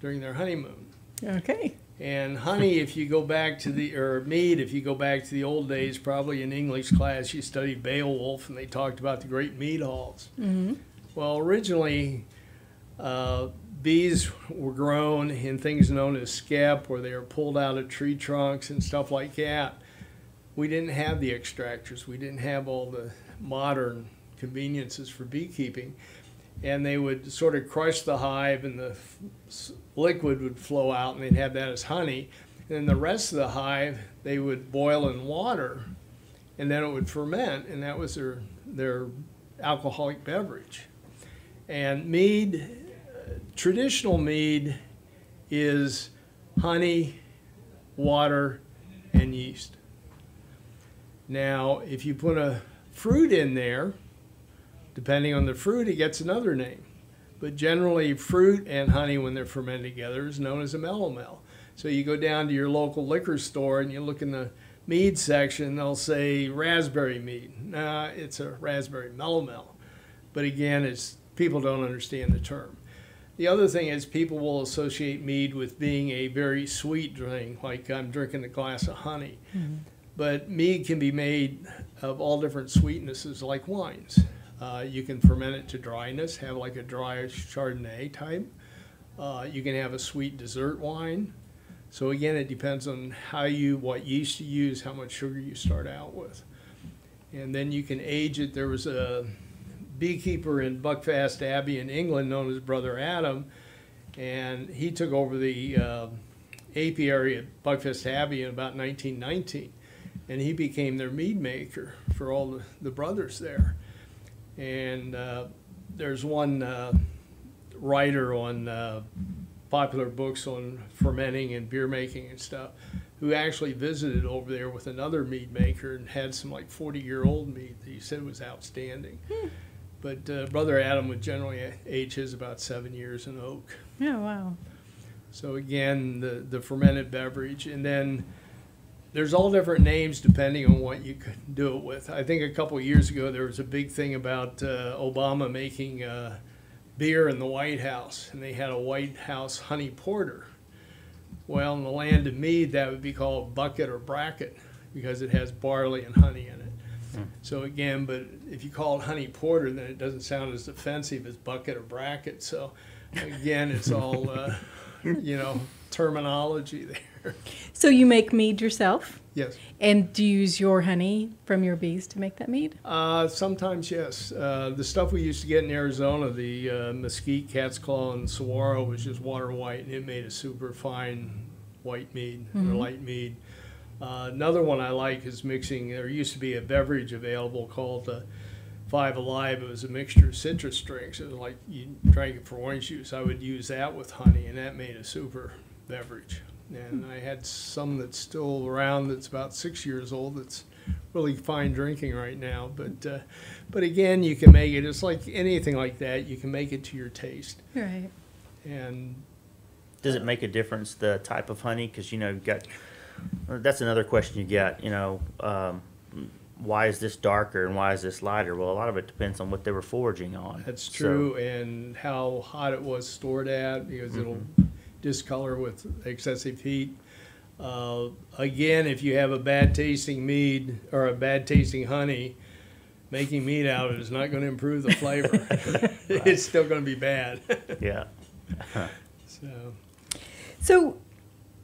during their honeymoon. Okay. And honey, if you go back to the, or mead, if you go back to the old days, probably in English class, you studied Beowulf, and they talked about the great mead halls. Mm-hmm. Well, originally, uh, bees were grown in things known as skep, where they were pulled out of tree trunks and stuff like that. We didn't have the extractors. We didn't have all the modern conveniences for beekeeping. And they would sort of crush the hive, and the liquid would flow out, and they'd have that as honey. And then the rest of the hive, they would boil in water, and then it would ferment, and that was their, their alcoholic beverage. And mead, traditional mead, is honey, water, and yeast. Now, if you put a fruit in there, depending on the fruit, it gets another name. But generally, fruit and honey, when they're fermented together, is known as a melomel. So you go down to your local liquor store and you look in the mead section, they'll say raspberry mead. Nah, it's a raspberry melomel. But again, it's, people don't understand the term. The other thing is people will associate mead with being a very sweet drink, like I'm drinking a glass of honey. Mm-hmm. But mead can be made of all different sweetnesses, like wines. Uh, you can ferment it to dryness, have like a dry Chardonnay type. Uh, you can have a sweet dessert wine. So again, it depends on how you, what yeast you use, how much sugar you start out with. And then you can age it. There was a beekeeper in Buckfast Abbey in England known as Brother Adam, and he took over the uh, apiary at Buckfast Abbey in about nineteen nineteen, and he became their mead maker for all the, the brothers there. And uh, there's one uh, writer on uh, popular books on fermenting and beer making and stuff who actually visited over there with another mead maker and had some like forty year old mead that he said was outstanding. Hmm. But uh, Brother Adam would generally age his about seven years in oak. Yeah, wow. So again, the, the fermented beverage. And then there's all different names depending on what you can do it with. I think a couple of years ago there was a big thing about uh, Obama making uh, beer in the White House, and they had a White House honey porter. Well, in the land of mead, that would be called bucket or bracket because it has barley and honey in it. So again, but if you call it honey porter, then it doesn't sound as offensive as bucket or bracket. So again, it's all, uh, you know, terminology there. So you make mead yourself? Yes. And do you use your honey from your bees to make that mead? Uh, sometimes, yes. Uh, the stuff we used to get in Arizona, the uh, mesquite, cat's claw, and saguaro was just water white, and it made a super fine white mead, mm-hmm. or light mead. Uh, another one I like is mixing, there used to be a beverage available called the Five Alive. It was a mixture of citrus drinks. It was like you drank it for orange juice. I would use that with honey, and that made a super beverage. And I had some that's still around that's about six years old that's really fine drinking right now. But uh, but again, you can make it. It's like anything like that. You can make it to your taste. Right. And does it make a difference, the type of honey? Because, you know, you've got... That's another question you get, you know, um, why is this darker and why is this lighter? Well, a lot of it depends on what they were foraging on. That's true, so. And how hot it was stored at, because mm-hmm. it'll discolor with excessive heat. Uh, again, if you have a bad-tasting mead or a bad-tasting honey, making mead out of it is not going to improve the flavor. Right. It's still going to be bad. Yeah. so. So...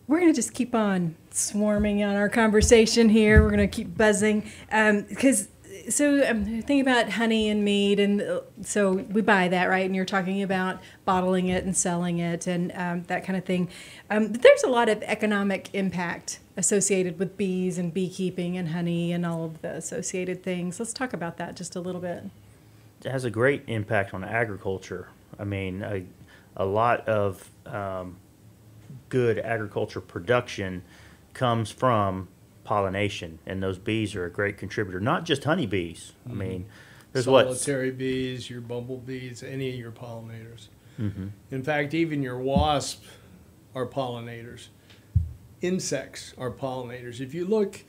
We're going to just keep on swarming on our conversation here. We're going to keep buzzing. Um, because, so I'm thinking about honey and mead, and uh, so we buy that, right? And you're talking about bottling it and selling it and um, that kind of thing. Um, but there's a lot of economic impact associated with bees and beekeeping and honey and all of the associated things. Let's talk about that just a little bit. It has a great impact on agriculture. I mean, a, a lot of... Um, good agriculture production comes from pollination, and those bees are a great contributor, not just honeybees. Mm-hmm. I mean, there's solitary what? bees, your bumblebees, any of your pollinators. Mm-hmm. In fact, even your wasps are pollinators. Insects are pollinators. If you look,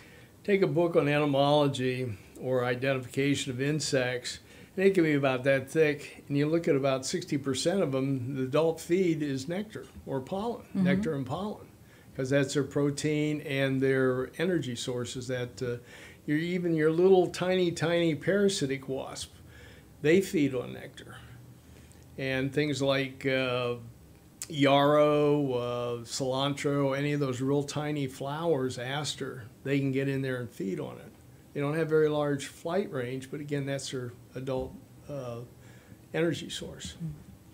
take a book on entomology or identification of insects, and it can be about that thick, and you look at about sixty percent of them, the adult feed is nectar or pollen, mm-hmm. nectar and pollen, because that's their protein and their energy sources. That uh, you're, even your little tiny, tiny parasitic wasp, they feed on nectar. And things like uh, yarrow, uh, cilantro, any of those real tiny flowers, aster, they can get in there and feed on it. They don't have very large flight range, but again, that's their adult uh, energy source.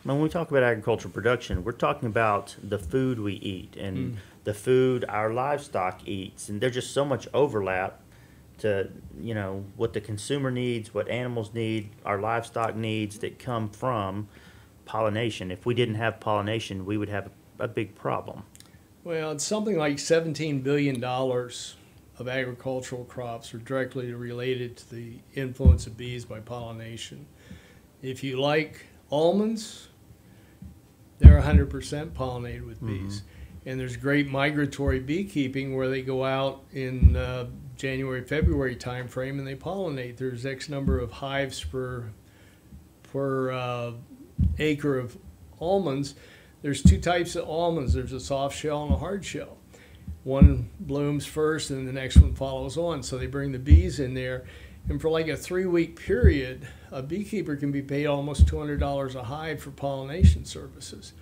When we talk about agricultural production, we're talking about the food we eat and mm. the food our livestock eats, and there's just so much overlap to, you know, what the consumer needs, what animals need, our livestock needs that come from pollination. If we didn't have pollination, we would have a big problem. Well, it's something like seventeen billion dollars of agricultural crops are directly related to the influence of bees by pollination. If you like almonds, they're one hundred percent pollinated with bees. Mm-hmm. And there's great migratory beekeeping where they go out in uh, January, February time frame and they pollinate. There's X number of hives per, per uh, acre of almonds. There's two types of almonds. There's a soft shell and a hard shell. One blooms first and the next one follows on. So they bring the bees in there. And for like a three-week period, a beekeeper can be paid almost two hundred dollars a hive for pollination services.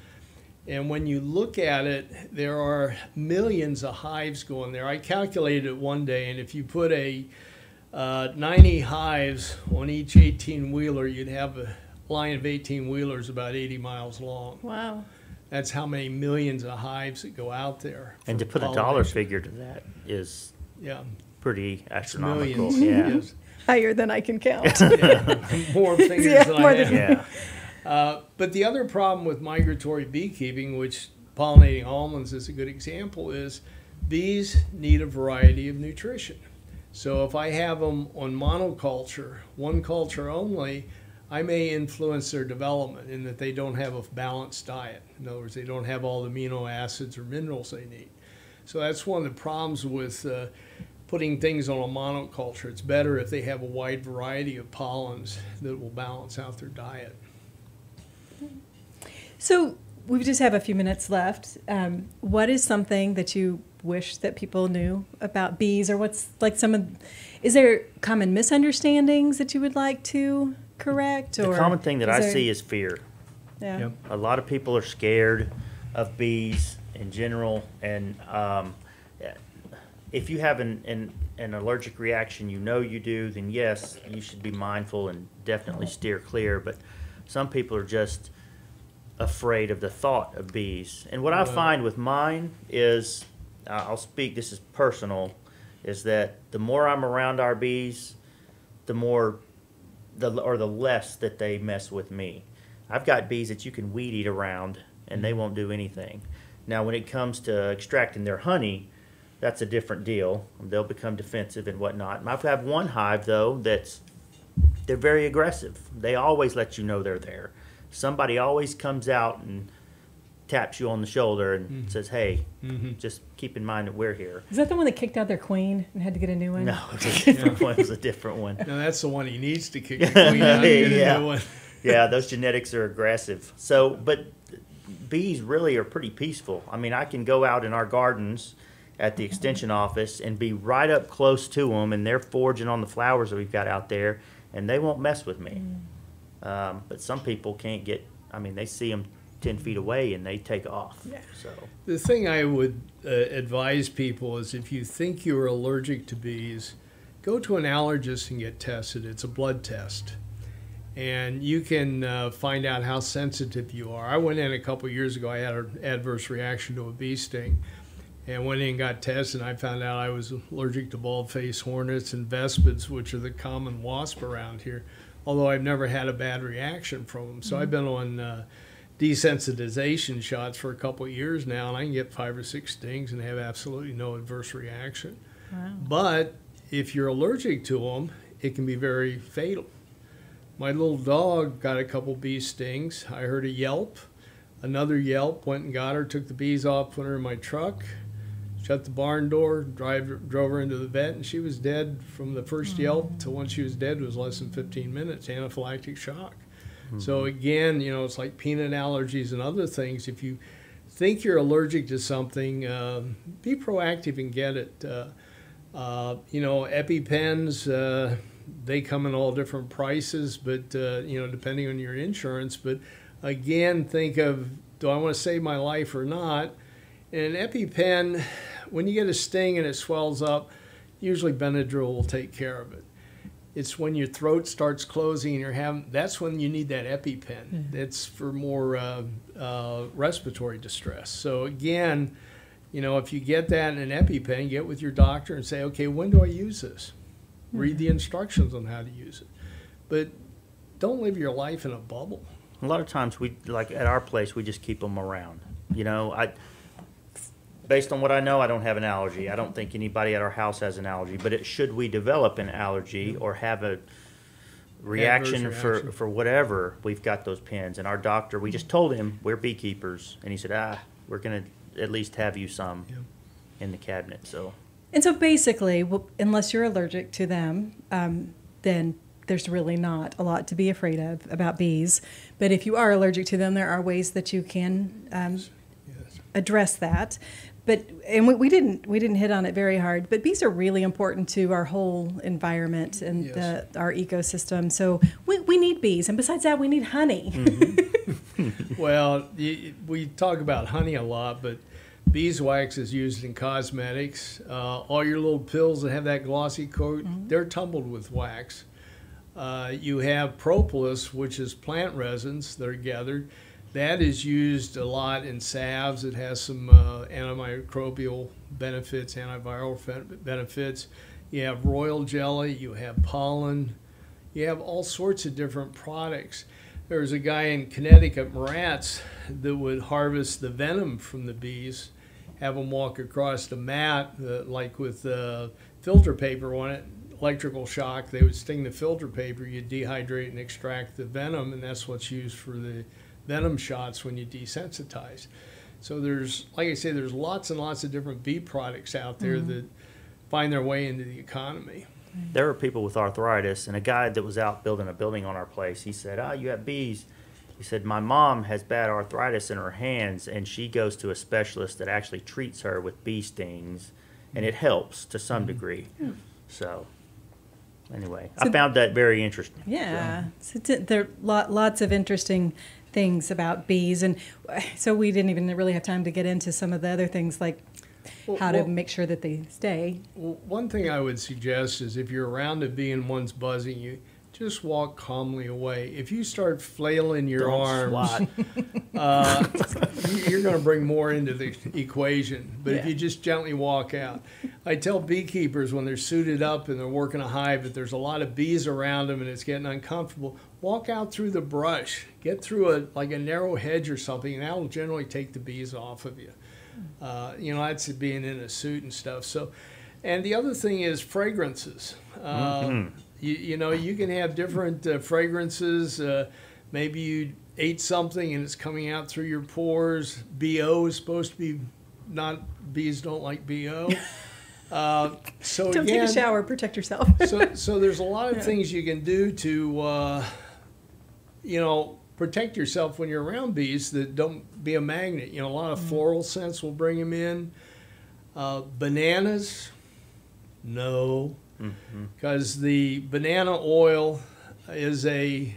And when you look at it, there are millions of hives going there. I calculated it one day, and if you put a uh, ninety hives on each eighteen-wheeler, you'd have a line of eighteen-wheelers about eighty miles long. Wow. That's how many millions of hives that go out there. And to put a dollar figure to that is yeah. pretty astronomical. Millions. Yeah. Higher than I can count. Yeah. More fingers yeah, than more I than have. Yeah. Uh, but the other problem with migratory beekeeping, which pollinating almonds is a good example, is bees need a variety of nutrition. So if I have them on monoculture, one culture only, I may influence their development in that they don't have a balanced diet. In other words, they don't have all the amino acids or minerals they need. So that's one of the problems with uh, putting things on a monoculture. It's better if they have a wide variety of pollens that will balance out their diet. So we just have a few minutes left. Um, what is something that you wish that people knew about bees, or what's like some of, is there common misunderstandings that you would like to correct? Or the common thing that I there, see is fear. Yeah. Yep. A lot of people are scared of bees in general, and um, if you have an, an, an allergic reaction, you know you do, then yes, you should be mindful and definitely steer clear, but some people are just afraid of the thought of bees. And what I find with mine is, uh, I'll speak, this is personal, is that the more I'm around our bees, the more, the or the less that they mess with me. I've got bees that you can weed eat around and they won't do anything. Now when it comes to extracting their honey, that's a different deal. They'll become defensive and whatnot. And I have one hive though that's, they're very aggressive. They always let you know they're there. Somebody always comes out and taps you on the shoulder and mm-hmm. says, hey, mm-hmm. just keep in mind that we're here. Is that the one that kicked out their queen and had to get a new one? No, it was a different one. No, that's the one he needs to kick the queen out and get yeah. a new one. Yeah, those genetics are aggressive. So, but bees really are pretty peaceful. I mean, I can go out in our gardens at the extension office and be right up close to them, and they're foraging on the flowers that we've got out there, and they won't mess with me. Mm. Um, but some people can't get, I mean, they see them ten feet away and they take off. Yeah. So the thing I would uh, advise people is if you think you're allergic to bees, go to an allergist and get tested. It's a blood test. And you can uh, find out how sensitive you are. I went in a couple years ago, I had an adverse reaction to a bee sting. And went in and got tested, and I found out I was allergic to bald-faced hornets and vespids, which are the common wasp around here, although I've never had a bad reaction from them. So mm-hmm. I've been on uh, desensitization shots for a couple of years now, and I can get five or six stings and have absolutely no adverse reaction. Wow. But if you're allergic to them, it can be very fatal. My little dog got a couple bee stings. I heard a yelp. Another yelp, went and got her, took the bees off, put her in my truck, shut the barn door, drive, drove her into the vet, and she was dead from the first mm-hmm. yelp to when she was dead was less than fifteen minutes, anaphylactic shock. Mm-hmm. So again, you know, it's like peanut allergies and other things. If you think you're allergic to something, uh, be proactive and get it. Uh, uh, you know, EpiPens, uh, they come in all different prices, but, uh, you know, depending on your insurance. But again, think of, do I want to save my life or not? And an EpiPen, when you get a sting and it swells up, usually Benadryl will take care of it. It's when your throat starts closing and you're having, that's when you need that EpiPen. Mm-hmm. It's for more uh, uh, respiratory distress. So again, you know, if you get that in an EpiPen, get with your doctor and say, okay, when do I use this? Mm-hmm. Read the instructions on how to use it. But don't live your life in a bubble. A lot of times, we like at our place, we just keep them around. You know, I. Based on what I know, I don't have an allergy. I don't think anybody at our house has an allergy. But it, should we develop an allergy or have a reaction, reaction. For, for whatever, we've got those pens. And our doctor, we just told him we're beekeepers. And he said, ah, we're going to at least have you some yeah. in the cabinet. So. And so basically, well, unless you're allergic to them, um, then there's really not a lot to be afraid of about bees. But if you are allergic to them, there are ways that you can um, yes. Yes. address that. But and we, we didn't we didn't hit on it very hard. But bees are really important to our whole environment and yes. the, our ecosystem. So we we need bees, and besides that, we need honey. Mm-hmm. Well, you, we talk about honey a lot, but beeswax is used in cosmetics. Uh, all your little pills that have that glossy coat, mm-hmm. they're tumbled with wax. Uh, you have propolis, which is plant resins that are gathered. That is used a lot in salves. It has some uh, antimicrobial benefits, antiviral benefits. You have royal jelly, you have pollen, you have all sorts of different products. There was a guy in Connecticut, Moratz, that would harvest the venom from the bees, have them walk across the mat, uh, like with uh, filter paper on it, electrical shock. They would sting the filter paper, you dehydrate and extract the venom, and that's what's used for the venom shots when you desensitize. So there's, like I say, there's lots and lots of different bee products out there mm-hmm. that find their way into the economy. There were people with arthritis, and a guy that was out building a building on our place, he said, oh, you have bees. He said, my mom has bad arthritis in her hands, and she goes to a specialist that actually treats her with bee stings, and it helps to some degree. Yeah. So anyway, so, I found that very interesting. Yeah, so. So there are lot, lots of interesting things about bees, and so we didn't even really have time to get into some of the other things like Well, how to well, make sure that they stay. Well, one thing I would suggest is if you're around a bee and one's buzzing you, just walk calmly away. If you start flailing your Don't arms, uh, you're going to bring more into the equation. But yeah. if you just gently walk out. I tell beekeepers when they're suited up and they're working a hive, if there's a lot of bees around them and it's getting uncomfortable, walk out through the brush. Get through a like a narrow hedge or something, and that will generally take the bees off of you. Uh, you know, that's being in a suit and stuff. So, and the other thing is fragrances. Uh, mm-hmm. you, you know, you can have different uh, fragrances. Uh, maybe you ate something and it's coming out through your pores. B O is supposed to be not, bees don't like B O. Uh, so don't again, take a shower, protect yourself. so, so there's a lot of yeah. things you can do to, uh, you know, protect yourself when you're around bees that don't be a magnet. You know, a lot of floral scents will bring them in. Uh, bananas, no, because mm-hmm. the banana oil is a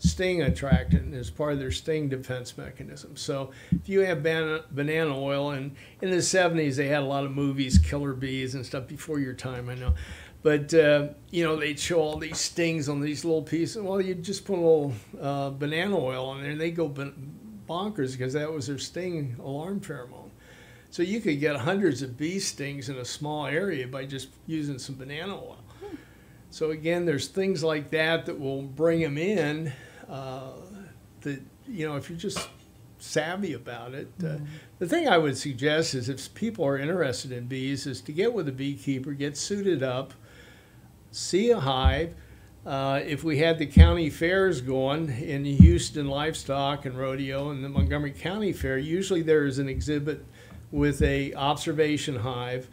sting attractant as part of their sting defense mechanism. So if you have ban banana oil, and in the seventies they had a lot of movies, killer bees and stuff before your time, I know. But, uh, you know, they'd show all these stings on these little pieces. Well, you just put a little uh, banana oil on there, and they go bonkers because that was their sting alarm pheromone. So you could get hundreds of bee stings in a small area by just using some banana oil. Hmm. So, again, there's things like that that will bring them in uh, that, you know, if you're just savvy about it. Uh, mm-hmm. The thing I would suggest is if people are interested in bees is to get with a beekeeper, get suited up, see a hive. Uh, if we had the county fairs going in Houston Livestock and Rodeo and the Montgomery County Fair, usually there is an exhibit with a observation hive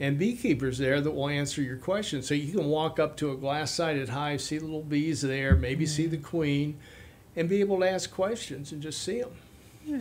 and beekeepers there that will answer your questions. So you can walk up to a glass-sided hive, see little bees there, maybe mm-hmm. see the queen, and be able to ask questions and just see them. Yeah.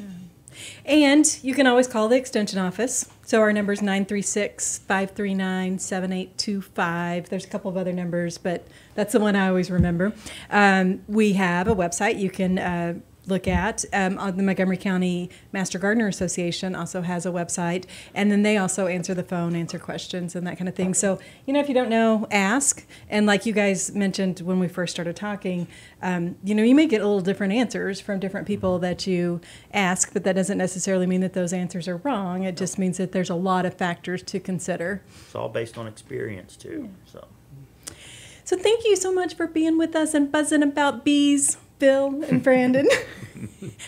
And you can always call the extension office. So our number is nine three six, five three nine, seven eight two five. There's a couple of other numbers, but that's the one I always remember. Um, we have a website you can uh, look at. Um, on the Montgomery County Master Gardener Association also has a website. And then they also answer the phone, answer questions, and that kind of thing. So, you know, if you don't know, ask. And like you guys mentioned when we first started talking, Um, you know, you may get a little different answers from different people that you ask, but that doesn't necessarily mean that those answers are wrong. It just means that there's a lot of factors to consider. It's all based on experience, too. Yeah. So. so thank you so much for being with us and buzzing about bees, Bill and Brandon.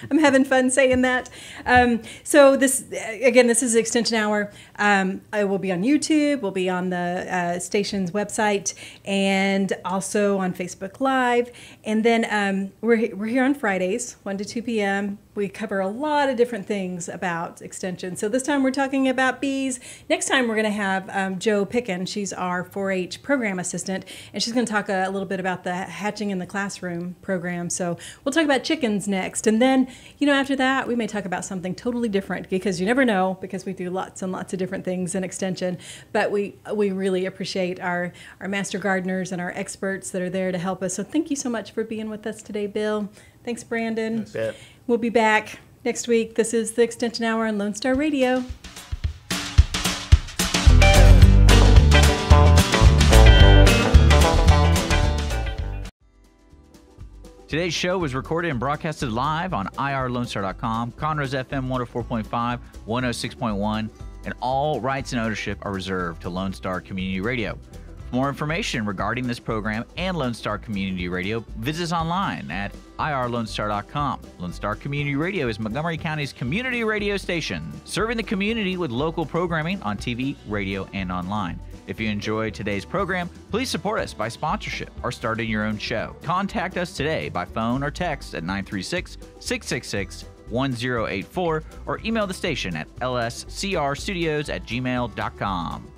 I'm having fun saying that. Um, so this, again, this is Extension Hour. Um, I will be on YouTube. We'll be on the uh, station's website and also on Facebook Live. And then um, we're, we're here on Fridays, one to two P M We cover a lot of different things about extension. So this time we're talking about bees. Next time we're going to have um, Jo Picken. She's our four H program assistant, and she's going to talk a, a little bit about the hatching in the classroom program. So we'll talk about chickens next. And then, you know, after that, we may talk about something totally different, because you never know, because we do lots and lots of different things in extension. But we we really appreciate our, our master gardeners and our experts that are there to help us. So thank you so much for being with us today, Bill. Thanks, Brandon. That's it. We'll be back next week. This is the Extension Hour on Lone Star Radio. Today's show was recorded and broadcasted live on I R Lone Star dot com, Conroe's F M one oh four point five, one oh six point one, and all rights and ownership are reserved to Lone Star Community Radio. For more information regarding this program and Lone Star Community Radio, visit us online at I R Lone Star dot com. Lone Star Community Radio is Montgomery County's community radio station, serving the community with local programming on T V, radio, and online. If you enjoyed today's program, please support us by sponsorship or starting your own show. Contact us today by phone or text at nine three six, six six six, one oh eight four or email the station at L S C R studios at gmail dot com.